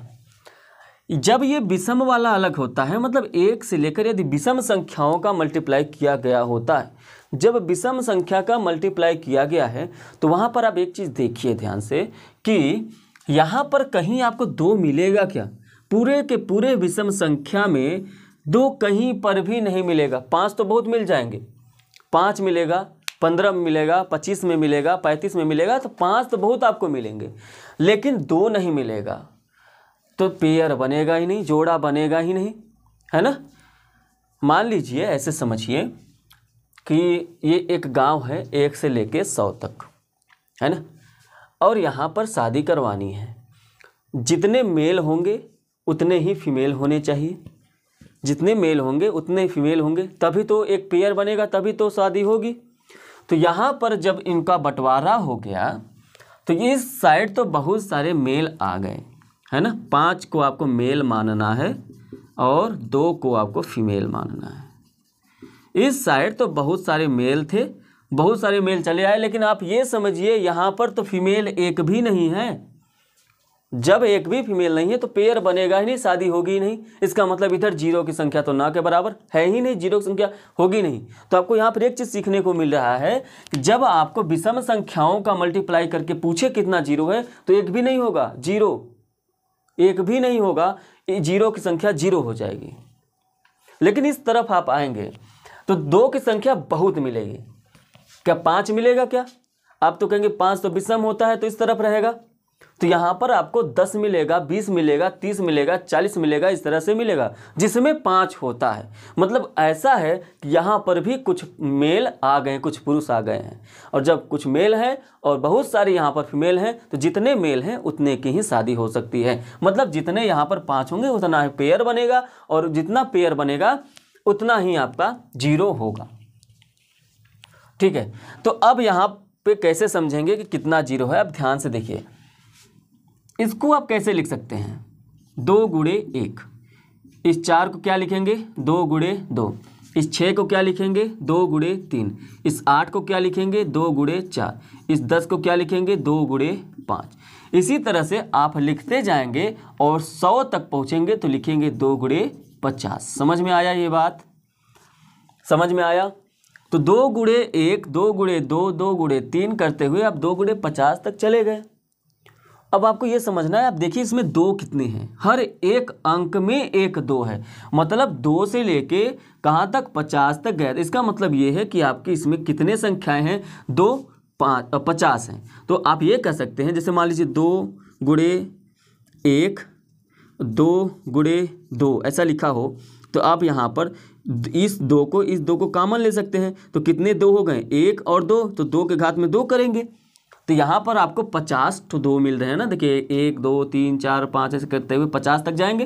जब ये विषम वाला अलग होता है, मतलब एक से लेकर, यदि विषम संख्याओं का मल्टीप्लाई किया गया होता है, जब विषम संख्या का मल्टीप्लाई किया गया है तो वहाँ पर आप एक चीज़ देखिए ध्यान से कि यहाँ पर कहीं आपको दो मिलेगा क्या, पूरे के पूरे विषम संख्या में दो कहीं पर भी नहीं मिलेगा। पाँच तो बहुत मिल जाएंगे, 5 मिलेगा, 15 में मिलेगा, 25 में मिलेगा, 35 में मिलेगा, तो 5 तो बहुत आपको मिलेंगे, लेकिन 2 नहीं मिलेगा। तो पेयर बनेगा ही नहीं, जोड़ा बनेगा ही नहीं, है ना। मान लीजिए ऐसे समझिए कि ये एक गांव है 1 से लेके 100 तक, है ना, और यहाँ पर शादी करवानी है। जितने मेल होंगे उतने ही फीमेल होने चाहिए, जितने मेल होंगे उतने ही फीमेल होंगे, तभी तो एक पेयर बनेगा, तभी तो शादी होगी। तो यहाँ पर जब इनका बंटवारा हो गया तो इस साइड तो बहुत सारे मेल आ गए, है ना, 5 को आपको मेल मानना है और 2 को आपको फीमेल मानना है। इस साइड तो बहुत सारे मेल थे, बहुत सारे मेल चले आए, लेकिन आप ये समझिए यहाँ पर तो फीमेल एक भी नहीं है। जब एक भी फीमेल नहीं है तो पेयर बनेगा ही नहीं, शादी होगी ही नहीं। इसका मतलब इधर 0 की संख्या तो ना के बराबर है ही नहीं, 0 की संख्या होगी नहीं। तो आपको यहाँ पर एक चीज़ सीखने को मिल रहा है कि जब आपको विषम संख्याओं का मल्टीप्लाई करके पूछे कितना 0 है तो एक भी नहीं होगा, 0 एक भी नहीं होगा, 0 की संख्या 0 हो जाएगी। लेकिन इस तरफ आप आएंगे तो 2 की संख्या बहुत मिलेगी, क्या 5 मिलेगा क्या? आप तो कहेंगे 5 तो विषम होता है तो इस तरफ रहेगा, तो यहाँ पर आपको 10 मिलेगा, 20 मिलेगा, 30 मिलेगा, 40 मिलेगा, इस तरह से मिलेगा, जिसमें 5 होता है। मतलब ऐसा है कि यहाँ पर भी कुछ मेल आ गए, कुछ पुरुष आ गए हैं, और जब कुछ मेल हैं और बहुत सारे यहाँ पर फीमेल हैं तो जितने मेल हैं उतने की ही शादी हो सकती है। मतलब जितने यहाँ पर 5 होंगे उतना ही पेयर बनेगा, और जितना पेयर बनेगा उतना ही आपका 0 होगा। ठीक है, तो अब यहाँ पर कैसे समझेंगे कि कितना 0 है, अब ध्यान से देखिए। इसको आप कैसे लिख सकते हैं, 2 गुणे 1, इस 4 को क्या लिखेंगे, 2 गुणे 2, इस 6 को क्या लिखेंगे, 2 गुणे 3, इस 8 को क्या लिखेंगे, 2 गुणे 4, इस 10 को क्या लिखेंगे, 2 गुणे 5। इसी तरह से आप लिखते जाएंगे और 100 तक पहुंचेंगे तो लिखेंगे 2 गुणे 50। समझ में आया, ये बात समझ में आया? तो 2 गुणे 1, 2 गुणे 2, 2 गुणे 3 करते हुए आप 2 गुणे 50 तक चले गए। अब आपको ये समझना है, आप देखिए इसमें 2 कितने हैं, हर एक अंक में एक 2 है, मतलब 2 से लेके कहाँ तक, 50 तक गए। इसका मतलब ये है कि आपकी इसमें कितने संख्याएं हैं, 2 5 50 हैं। तो आप ये कह सकते हैं, जैसे मान लीजिए 2 गुणे 1, 2 गुणे 2 ऐसा लिखा हो तो आप यहाँ पर इस दो को कॉमन ले सकते हैं, तो कितने 2 हो गए, 1 और 2, तो 2 के घात में 2 करेंगे तो यहाँ पर आपको 50 तो 2 मिल रहे हैं ना। देखिए 1 2 3 4 5 ऐसे करते हुए 50 तक जाएंगे।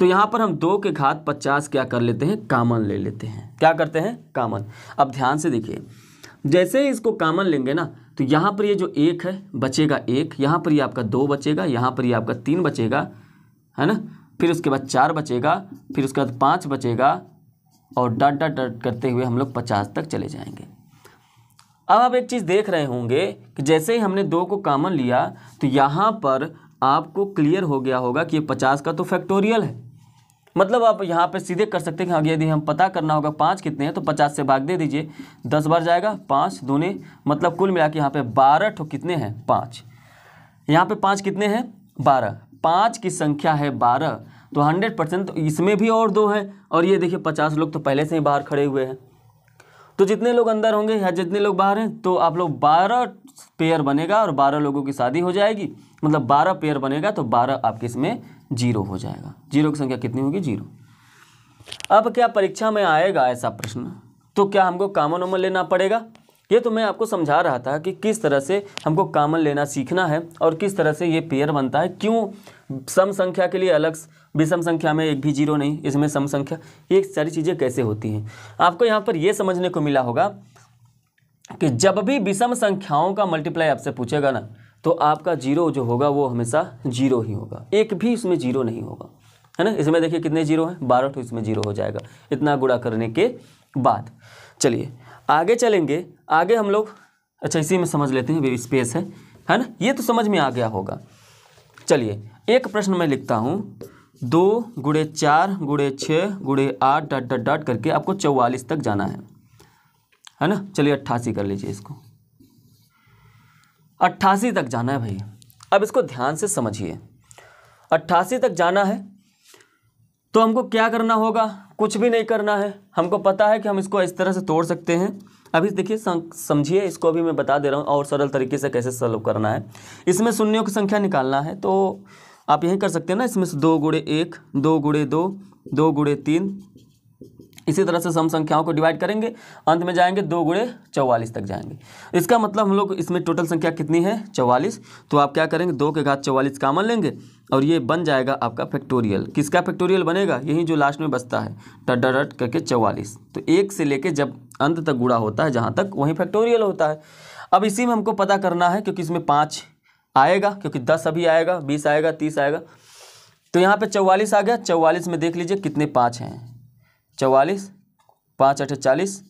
तो यहाँ पर हम 2 के घात 50 क्या कर लेते हैं, कॉमन ले लेते हैं। क्या करते हैं, कॉमन। अब ध्यान से देखिए, जैसे इसको कॉमन लेंगे ना तो यहाँ पर ये जो 1 है बचेगा 1, यहाँ पर ये आपका 2 बचेगा, यहाँ पर ये आपका 3 बचेगा, है ना, फिर उसके बाद 4 बचेगा, फिर उसके बाद 5 बचेगा, और डॉट डॉट डॉट करते हुए हम लोग 50 तक चले जाएंगे। अब आप एक चीज़ देख रहे होंगे कि जैसे ही हमने 2 को कॉमन लिया तो यहाँ पर आपको क्लियर हो गया होगा कि ये 50 का तो फैक्टोरियल है। मतलब आप यहाँ पे सीधे कर सकते हैं कि हाँ, यदि हम पता करना होगा 5 कितने हैं तो 50 से भाग दे दीजिए, 10 बार जाएगा, 5 दूने, मतलब कुल मिला के यहाँ पर 12 तो कितने हैं, 5, यहाँ पर 5 कितने हैं, 12, 5 की संख्या है 12, तो 100% इसमें भी और 2 हैं। और ये देखिए 50 लोग तो पहले से ही बाहर खड़े हुए हैं, तो जितने लोग अंदर होंगे या जितने लोग बाहर हैं तो आप लोग 12 पेयर बनेगा और 12 लोगों की शादी हो जाएगी। मतलब 12 पेयर बनेगा तो 12 आपके इसमें जीरो हो जाएगा। जीरो की संख्या कितनी होगी? जीरो। अब क्या परीक्षा में आएगा ऐसा प्रश्न, तो क्या हमको कॉमन ओमन लेना पड़ेगा? ये तो मैं आपको समझा रहा था कि किस तरह से हमको कॉमन लेना सीखना है और किस तरह से ये पेयर बनता है, क्यों सम संख्या के लिए अलग, विषम संख्या में एक भी जीरो नहीं, इसमें सम संख्या, ये सारी चीज़ें कैसे होती हैं। आपको यहाँ पर ये समझने को मिला होगा कि जब भी विषम संख्याओं का मल्टीप्लाई आपसे पूछेगा ना, तो आपका जीरो जो होगा वो हमेशा जीरो ही होगा, एक भी इसमें जीरो नहीं होगा, है ना। इसमें देखिए कितने जीरो हैं, 12, तो इसमें जीरो हो जाएगा इतना गुणा करने के बाद। चलिए आगे चलेंगे। आगे हम लोग, अच्छा इसी में समझ लेते हैं, ये स्पेस है ना, ये तो समझ में आ गया होगा। चलिए एक प्रश्न मैं लिखता हूँ, 2 × 4 × 6 × 8 डॉट डॉट डॉट करके आपको 44 तक जाना है ना। चलिए 88 कर लीजिए, इसको 88 तक जाना है भाई। अब इसको ध्यान से समझिए, 88 तक जाना है तो हमको क्या करना होगा? कुछ भी नहीं करना है, हमको पता है कि हम इसको इस तरह से तोड़ सकते हैं। अभी देखिए समझिए, इसको अभी मैं बता दे रहा हूँ और सरल तरीके से कैसे सॉल्व करना है। इसमें शून्यों की संख्या निकालना है तो आप यही कर सकते हैं ना, इसमें से 2 × 1 2 × 2 2 × 3, इसी तरह से सम संख्याओं को डिवाइड करेंगे, अंत में जाएंगे 2 × 44 तक जाएंगे। इसका मतलब हम लोग, इसमें टोटल संख्या कितनी है? 44। तो आप क्या करेंगे, 2 के घात 44 कॉमन लेंगे और ये बन जाएगा आपका फैक्टोरियल। किसका फैक्टोरियल बनेगा? यही जो लास्ट में बचता है, डट डट करके 44। तो एक से लेके जब अंत तक गुणा होता है जहाँ तक, वहीं फैक्टोरियल होता है। अब इसी में हमको पता करना है, क्योंकि इसमें 5 आएगा, क्योंकि 10 अभी आएगा, 20 आएगा, 30 आएगा, तो यहाँ पे 44 आ गया। 44 में देख लीजिए कितने 5 हैं, 44, 5 × 8 = 40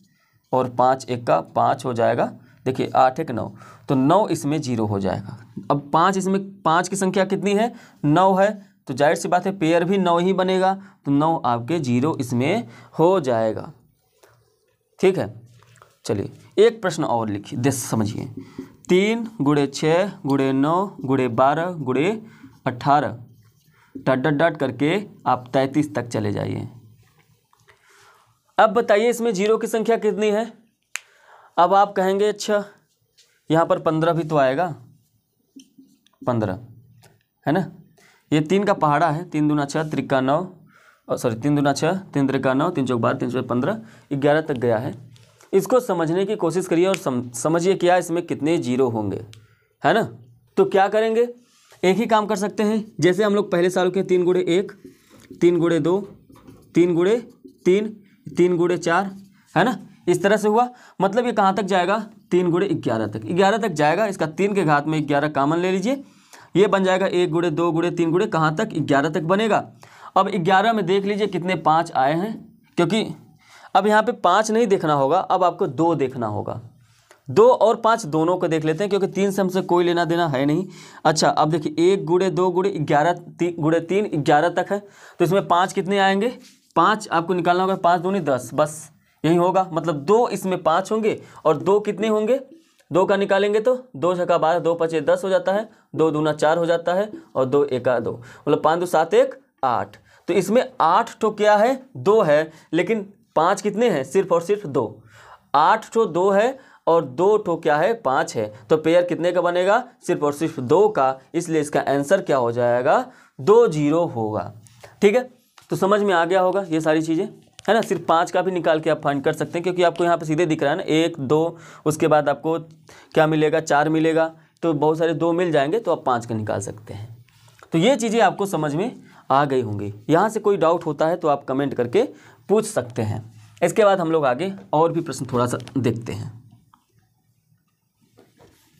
और 5 × 1 = 5 हो जाएगा। देखिए 8 × 1 = 9, तो 9 इसमें जीरो हो जाएगा। अब 5, इसमें 5 की संख्या कितनी है? 9 है, तो जाहिर सी बात है पेयर भी 9 ही बनेगा, तो 9 आपके जीरो इसमें हो जाएगा। ठीक है, चलिए एक प्रश्न और लिखिए, देख समझिए, 3 × 6 × 9 × 12 × 18 डॉट डॉट डॉट करके आप 33 तक चले जाइए। अब बताइए इसमें जीरो की संख्या कितनी है? अब आप कहेंगे अच्छा यहाँ पर 15 भी तो आएगा, 15 है ना, ये 3 का पहाड़ा है, 3 दूना 6 3 का 9, और सॉरी 3 दूना 6 3 3 का 9 3 4 5 3 6 15 11 तक गया है। इसको समझने की कोशिश करिए और समझिए क्या इसमें कितने जीरो होंगे, है ना। तो क्या करेंगे, एक ही काम कर सकते हैं जैसे हम लोग पहले साल के, 3 × 1 3 × 2 3 × 3 3 × 4, है ना। इस तरह से हुआ, मतलब ये कहाँ तक जाएगा? 3 × 11 तक, 11 तक जाएगा। इसका 3 के घात में 11 कॉमन ले लीजिए, ये बन जाएगा 1 × 2 × 3 ×, कहाँ तक? 11 तक बनेगा। अब 11 में देख लीजिए कितने 5 आए हैं, क्योंकि अब यहाँ पे 5 नहीं देखना होगा, अब आपको 2 देखना होगा। 2 और 5 दोनों को देख लेते हैं, क्योंकि 3 से हमसे कोई लेना देना है नहीं। अच्छा अब देखिए 1 × 2 × 11 3 × 3 = 11 तक है, तो इसमें 5 कितने आएंगे? 5 आपको निकालना होगा, 5 दूनी 10, बस यही होगा। मतलब 2 इसमें 5 होंगे और 2 कितने होंगे? 2 का निकालेंगे तो 2 × 6 = 12, 2 × 5 = 10 हो जाता है, 2 दूना 4 हो जाता है और 2 × 1 = 2, मतलब 5 × 2 = 7 = 8। तो इसमें 8 तो क्या है? 2 है, लेकिन 5 कितने हैं? सिर्फ और सिर्फ 2। 8 तो 2 है और 2 क्या है? 5 है, तो पेयर कितने का बनेगा? सिर्फ और सिर्फ 2 का, इसलिए इसका आंसर क्या हो जाएगा? 2 0 होगा। ठीक है, तो समझ में आ गया होगा ये सारी चीज़ें, है ना। सिर्फ 5 का भी निकाल के आप फाइंड कर सकते हैं, क्योंकि आपको यहाँ पे सीधे दिख रहा है ना, 1 2, उसके बाद आपको क्या मिलेगा? 4 मिलेगा, तो बहुत सारे 2 मिल जाएंगे, तो आप 5 का निकाल सकते हैं। तो ये चीज़ें आपको समझ में आ गई होंगी। यहाँ से कोई डाउट होता है तो आप कमेंट करके पूछ सकते हैं। इसके बाद हम लोग आगे और भी प्रश्न थोड़ा सा देखते हैं।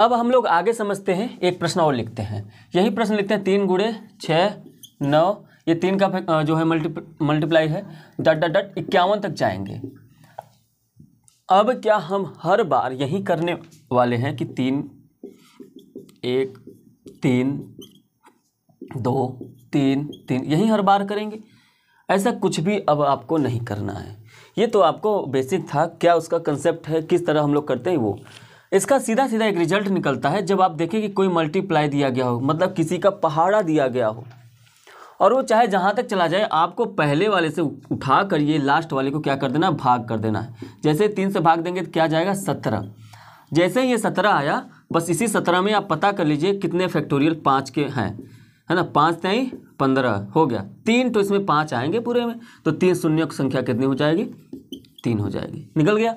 अब हम लोग आगे समझते हैं, एक प्रश्न और लिखते हैं, यही प्रश्न लिखते हैं, 3 × 6 = 9, ये 3 का जो है मल्टीप्लाई है, डट डट डट 51 तक जाएंगे। अब क्या हम हर बार यही करने वाले हैं कि 3 1 3 2 3 3 यही हर बार करेंगे? ऐसा कुछ भी अब आपको नहीं करना है। ये तो आपको बेसिक था, क्या उसका कंसेप्ट है, किस तरह हम लोग करते हैं वो। इसका सीधा सीधा एक रिजल्ट निकलता है, जब आप देखें कि कोई मल्टीप्लाई दिया गया हो, मतलब किसी का पहाड़ा दिया गया हो, और वो चाहे जहाँ तक चला जाए, आपको पहले वाले से उठा कर ये लास्ट वाले को क्या कर देना है? भाग कर देना है। जैसे 3 से भाग देंगे तो क्या जाएगा? 17। जैसे ये 17 आया, बस इसी 17 में आप पता कर लीजिए कितने फैक्टोरियल 5 के हैं। है ना, 5 तय 15 हो गया 3, तो इसमें 5 आएंगे पूरे में, तो 3 शून्य की संख्या कितनी हो जाएगी, 3 हो जाएगी। निकल गया।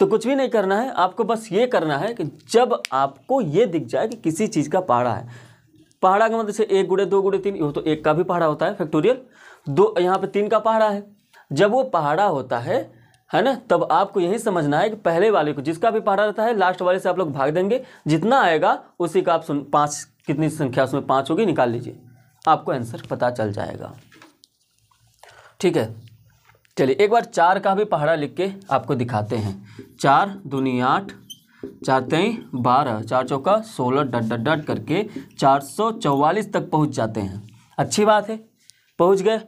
तो कुछ भी नहीं करना है आपको, बस ये करना है कि जब आपको ये दिख जाए कि किसी चीज़ का पहाड़ा है, पहाड़ा का मतलब जैसे 1 गुड़े 2 गुड़े 3, वो तो 1 का भी पहाड़ा होता है फैक्टोरियल, 2 यहाँ पे 3 का पहाड़ा है। जब वो पहाड़ा होता है ना, तब आपको यही समझना है कि पहले वाले को जिसका भी पहाड़ा रहता है लास्ट वाले से आप लोग भाग देंगे, जितना आएगा उसी का आप 5 कितनी संख्या उसमें 5 होगी निकाल लीजिए, आपको आंसर पता चल जाएगा। ठीक है, चलिए एक बार 4 का भी पहाड़ा लिख के आपको दिखाते हैं। 4 दूनी 8, 4 तय 12, 4 चौका 16 डट डट डट करके 444 तक पहुंच जाते हैं। अच्छी बात है, पहुंच गए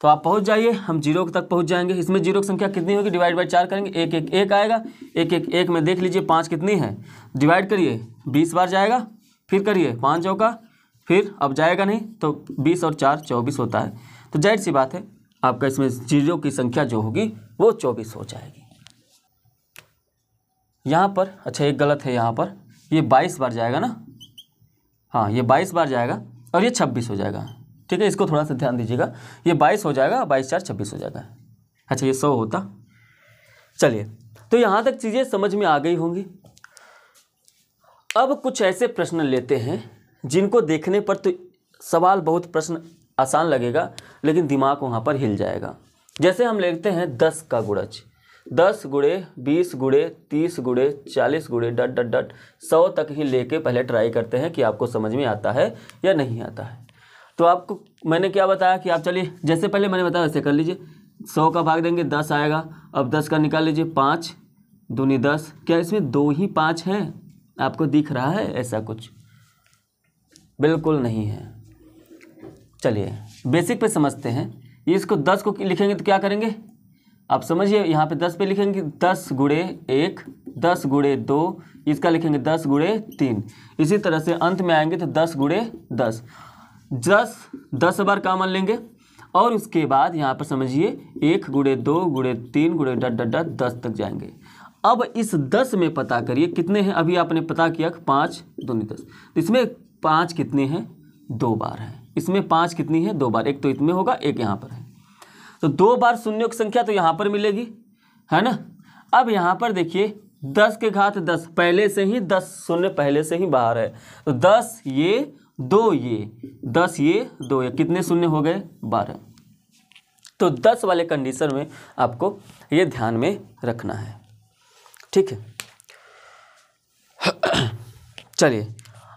तो आप पहुंच जाइए, हम 0 तक पहुंच जाएंगे। इसमें 0 की संख्या कितनी होगी, डिवाइड बाई 4 करेंगे 1 1 1 आएगा, 1 1 1 में देख लीजिए 5 कितनी है, डिवाइड करिए 20 बार जाएगा, फिर करिए 5 चौका, फिर अब जाएगा नहीं तो 20 और 4 24 होता है, तो जाहिर सी बात है आपका इसमें 0 की संख्या जो होगी वो 24 हो जाएगी। यहाँ पर अच्छा एक गलत है, यहाँ पर ये 22 बार जाएगा ना, हाँ ये 22 बार जाएगा और ये 26 हो जाएगा। ठीक है, इसको थोड़ा सा ध्यान दीजिएगा, ये 22 हो जाएगा, 22 4 26 हो जाएगा। अच्छा ये 100 होता। चलिए तो यहाँ तक चीज़ें समझ में आ गई होंगी। अब कुछ ऐसे प्रश्न लेते हैं जिनको देखने पर तो सवाल बहुत प्रश्न आसान लगेगा, लेकिन दिमाग वहाँ पर हिल जाएगा। जैसे हम लेते हैं 10 का गुणज, 10 गुड़े 20 गुड़े 30 गुड़े 40 गुड़े डट डट डट 100 तक ही लेके पहले ट्राई करते हैं कि आपको समझ में आता है या नहीं आता है। तो आपको मैंने क्या बताया कि आप चलिए जैसे पहले मैंने बताया वैसे कर लीजिए, 100 का भाग देंगे 10 आएगा, अब 10 का निकाल लीजिए 5 दूनी 10, क्या इसमें 2 ही 5 हैं, आपको दिख रहा है ऐसा कुछ, बिल्कुल नहीं है। चलिए बेसिक पे समझते हैं, ये इसको 10 को लिखेंगे तो क्या करेंगे आप समझिए, यहाँ पे 10 पे लिखेंगे 10 गुड़े 1, 10 गुड़े 2, इसका लिखेंगे 10 गुड़े 3, इसी तरह से अंत में आएंगे तो 10 गुड़े 10, 10 बार कॉमन लेंगे और उसके बाद यहाँ पर समझिए 1 गुड़े 2 गुड़े 3 गुड़े डट डट डट 10 तक जाएंगे। अब इस 10 में पता करिए कितने हैं, अभी आपने पता किया 5 दूनी 10, इसमें 5 कितने हैं, 2 बार है, इसमें 5 कितनी है, 2 बार, एक तो इसमें होगा 1 यहाँ पर है, तो 2 बार शून्यों की संख्या तो यहाँ पर मिलेगी है ना। अब यहाँ पर देखिए 10 के घात 10, पहले से ही 10 शून्य पहले से ही बाहर है, तो 10 ये 2 ये 10 ये 2 ये कितने शून्य हो गए, 12। तो 10 वाले कंडीशन में आपको ये ध्यान में रखना है। ठीक है, चलिए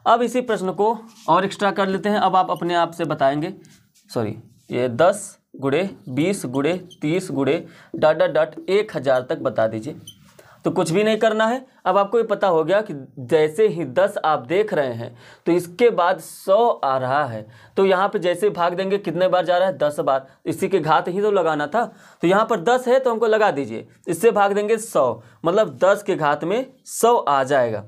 अब इसी प्रश्न को और एक्स्ट्रा कर लेते हैं। अब आप अपने आप से बताएंगे, सॉरी ये 10 गुड़े 20 गुड़े 30 गुड़े डॉट डॉट डॉट 1000 तक बता दीजिए। तो कुछ भी नहीं करना है, अब आपको ये पता हो गया कि जैसे ही 10 आप देख रहे हैं तो इसके बाद 100 आ रहा है, तो यहाँ पे जैसे भाग देंगे कितने बार जा रहा है, 10 बार, इसी के घात ही तो लगाना था, तो यहाँ पर 10 है तो हमको लगा दीजिए, इससे भाग देंगे 100, मतलब 10 के घात में 100 आ जाएगा।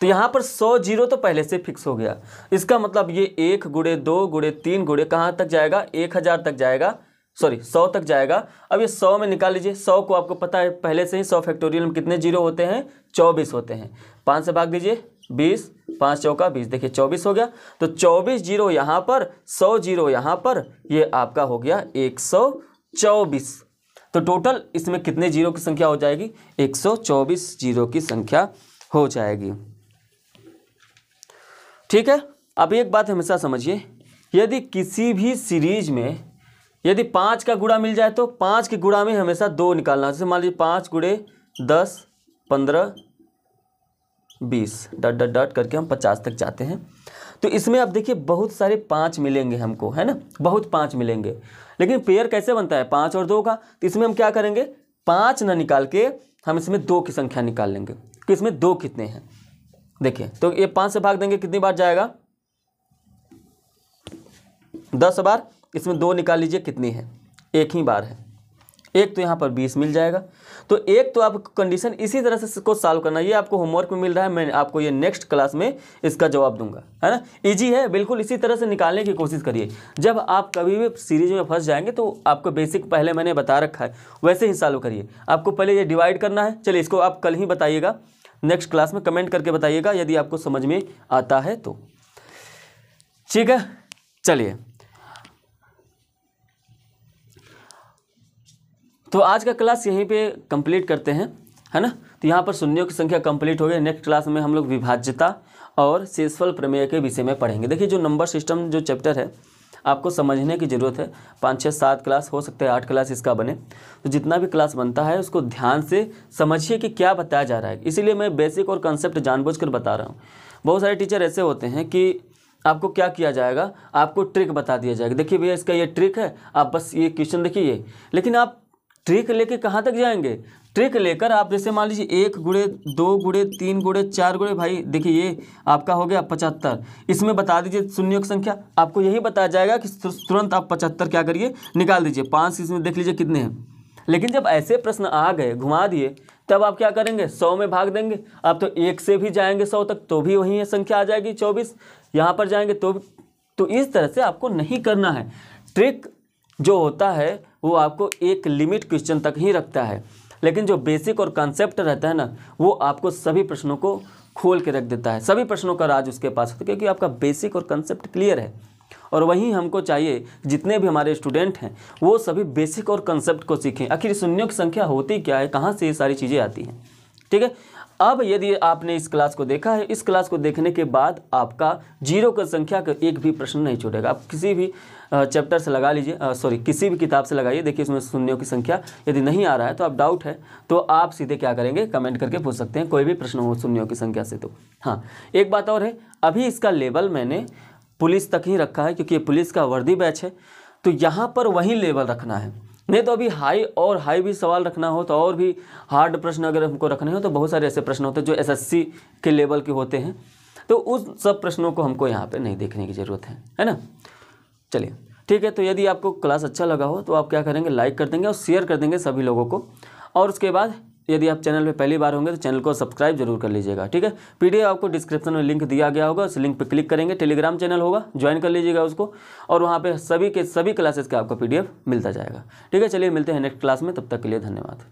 तो यहाँ पर 100 तो पहले से फिक्स हो गया, इसका मतलब ये 1 गुड़े 2 गुड़े 3 गुड़े कहाँ तक जाएगा, 1000 तक जाएगा, सॉरी 100 तक जाएगा। अब ये 100 में निकाल लीजिए, 100 को आपको पता है पहले से ही 100 फैक्टोरियल में कितने 0 होते हैं, 24 होते हैं, 5 से भाग दीजिए 20, 5 चौका 20, देखिए 24 हो गया, तो 24 यहाँ पर, 100 यहाँ पर, ये आपका हो गया 124। तो टोटल इसमें कितने 0 की संख्या हो जाएगी, 124 0 की संख्या हो जाएगी। ठीक है, अब एक बात हमेशा समझिए, यदि किसी भी सीरीज में यदि 5 का गुणा मिल जाए तो 5 के गुणा में हमेशा 2 निकालना, जैसे मान लीजिए 5 गुड़े 10 15 20 डॉट डॉट डॉट करके हम 50 तक जाते हैं। तो इसमें आप देखिए बहुत सारे 5 मिलेंगे हमको, है ना, बहुत 5 मिलेंगे, लेकिन पेयर कैसे बनता है 5 और 2 का, तो इसमें हम क्या करेंगे 5 ना निकाल के हम इसमें 2 की संख्या निकाल लेंगे कि इसमें 2 कितने हैं। देखिए तो ये 5 से भाग देंगे कितनी बार जाएगा, 10 बार, इसमें 2 निकाल लीजिए कितनी है, 1 ही बार है, 1 तो यहाँ पर 20 मिल जाएगा। तो 1 तो आपको कंडीशन इसी तरह से इसको सॉल्व करना, ये आपको होमवर्क में मिल रहा है, मैं आपको ये नेक्स्ट क्लास में इसका जवाब दूंगा, है ना, इजी है, बिल्कुल इसी तरह से निकालने की कोशिश करिए। जब आप कभी भी सीरीज में फंस जाएंगे तो आपको बेसिक पहले मैंने बता रखा है वैसे ही सॉल्व करिए, आपको पहले ये डिवाइड करना है। चलिए इसको आप कल ही बताइएगा, नेक्स्ट क्लास में कमेंट करके बताइएगा यदि आपको समझ में आता है तो। ठीक है। चलिए तो आज का क्लास यहीं पे कंप्लीट करते हैं, है ना। तो यहाँ पर शून्यों की संख्या कंप्लीट हो गई। नेक्स्ट क्लास में हम लोग विभाज्यता और शेषफल प्रमेय के विषय में पढ़ेंगे। देखिए जो नंबर सिस्टम जो चैप्टर है आपको समझने की ज़रूरत है। 5 6 7 क्लास हो सकते हैं, 8 क्लास इसका बने। तो जितना भी क्लास बनता है उसको ध्यान से समझिए कि क्या बताया जा रहा है। इसीलिए मैं बेसिक और कंसेप्ट जानबूझकर बता रहा हूँ। बहुत सारे टीचर ऐसे होते हैं कि आपको क्या किया जाएगा, आपको ट्रिक बता दिया जाएगा। देखिए भैया इसका ये ट्रिक है, आप बस ये क्वेश्चन देखिए। लेकिन आप ट्रिक लेके कहाँ तक जाएंगे? ट्रिक लेकर आप जैसे मान लीजिए 1 गुणे 2 गुणे 3 गुणे 4 गुणे, भाई देखिए ये आपका हो गया 75। इसमें बता दीजिए शून्यों की संख्या, आपको यही बताया जाएगा कि तुरंत आप 75 क्या करिए निकाल दीजिए। 5 इसमें देख लीजिए कितने हैं। लेकिन जब ऐसे प्रश्न आ गए घुमा दिए तब आप क्या करेंगे, 100 में भाग देंगे। आप तो 1 से भी जाएंगे 100 तक तो भी वही संख्या आ जाएगी 24, यहाँ पर जाएंगे तो भी। तो इस तरह से आपको नहीं करना है। ट्रिक जो होता है वो आपको एक लिमिट क्वेश्चन तक ही रखता है, लेकिन जो बेसिक और कॉन्सेप्ट रहता है ना वो आपको सभी प्रश्नों को खोल के रख देता है। सभी प्रश्नों का राज उसके पास होता है क्योंकि आपका बेसिक और कॉन्सेप्ट क्लियर है। और वहीं हमको चाहिए जितने भी हमारे स्टूडेंट हैं वो सभी बेसिक और कॉन्सेप्ट को सीखें। आखिर शून्यों की संख्या होती क्या है, कहाँ से ये सारी चीज़ें आती हैं, ठीक है। अब यदि आपने इस क्लास को देखा है, इस क्लास को देखने के बाद आपका जीरो की संख्या का एक भी प्रश्न नहीं छूटेगा। आप किसी भी चैप्टर से लगा लीजिए, सॉरी किसी भी किताब से लगाइए, देखिए उसमें शून्यों की संख्या यदि नहीं आ रहा है तो आप डाउट है तो आप सीधे क्या करेंगे, कमेंट करके पूछ सकते हैं कोई भी प्रश्न हो शून्यों की संख्या से। तो हाँ एक बात और है, अभी इसका लेवल मैंने पुलिस तक ही रखा है क्योंकि ये पुलिस का वर्दी बैच है, तो यहाँ पर वही लेवल रखना है। नहीं तो अभी हाई और हाई भी सवाल रखना हो तो और भी हार्ड प्रश्न अगर हमको रखने हो तो बहुत सारे ऐसे प्रश्न होते हैं जो एसएससी के लेवल के होते हैं, तो उस सब प्रश्नों को हमको यहाँ पे नहीं देखने की ज़रूरत है ना। चलिए ठीक है। तो यदि आपको क्लास अच्छा लगा हो तो आप क्या करेंगे, लाइक कर देंगे और शेयर कर देंगे सभी लोगों को। और उसके बाद यदि आप चैनल पे पहली बार होंगे तो चैनल को सब्सक्राइब जरूर कर लीजिएगा, ठीक है। पीडीएफ आपको डिस्क्रिप्शन में लिंक दिया गया होगा, उस लिंक पे क्लिक करेंगे। टेलीग्राम चैनल होगा, ज्वाइन कर लीजिएगा उसको, और वहाँ पे सभी के सभी क्लासेस का आपको पीडीएफ मिलता जाएगा, ठीक है। चलिए मिलते हैं नेक्स्ट क्लास में, तब तक के लिए धन्यवाद।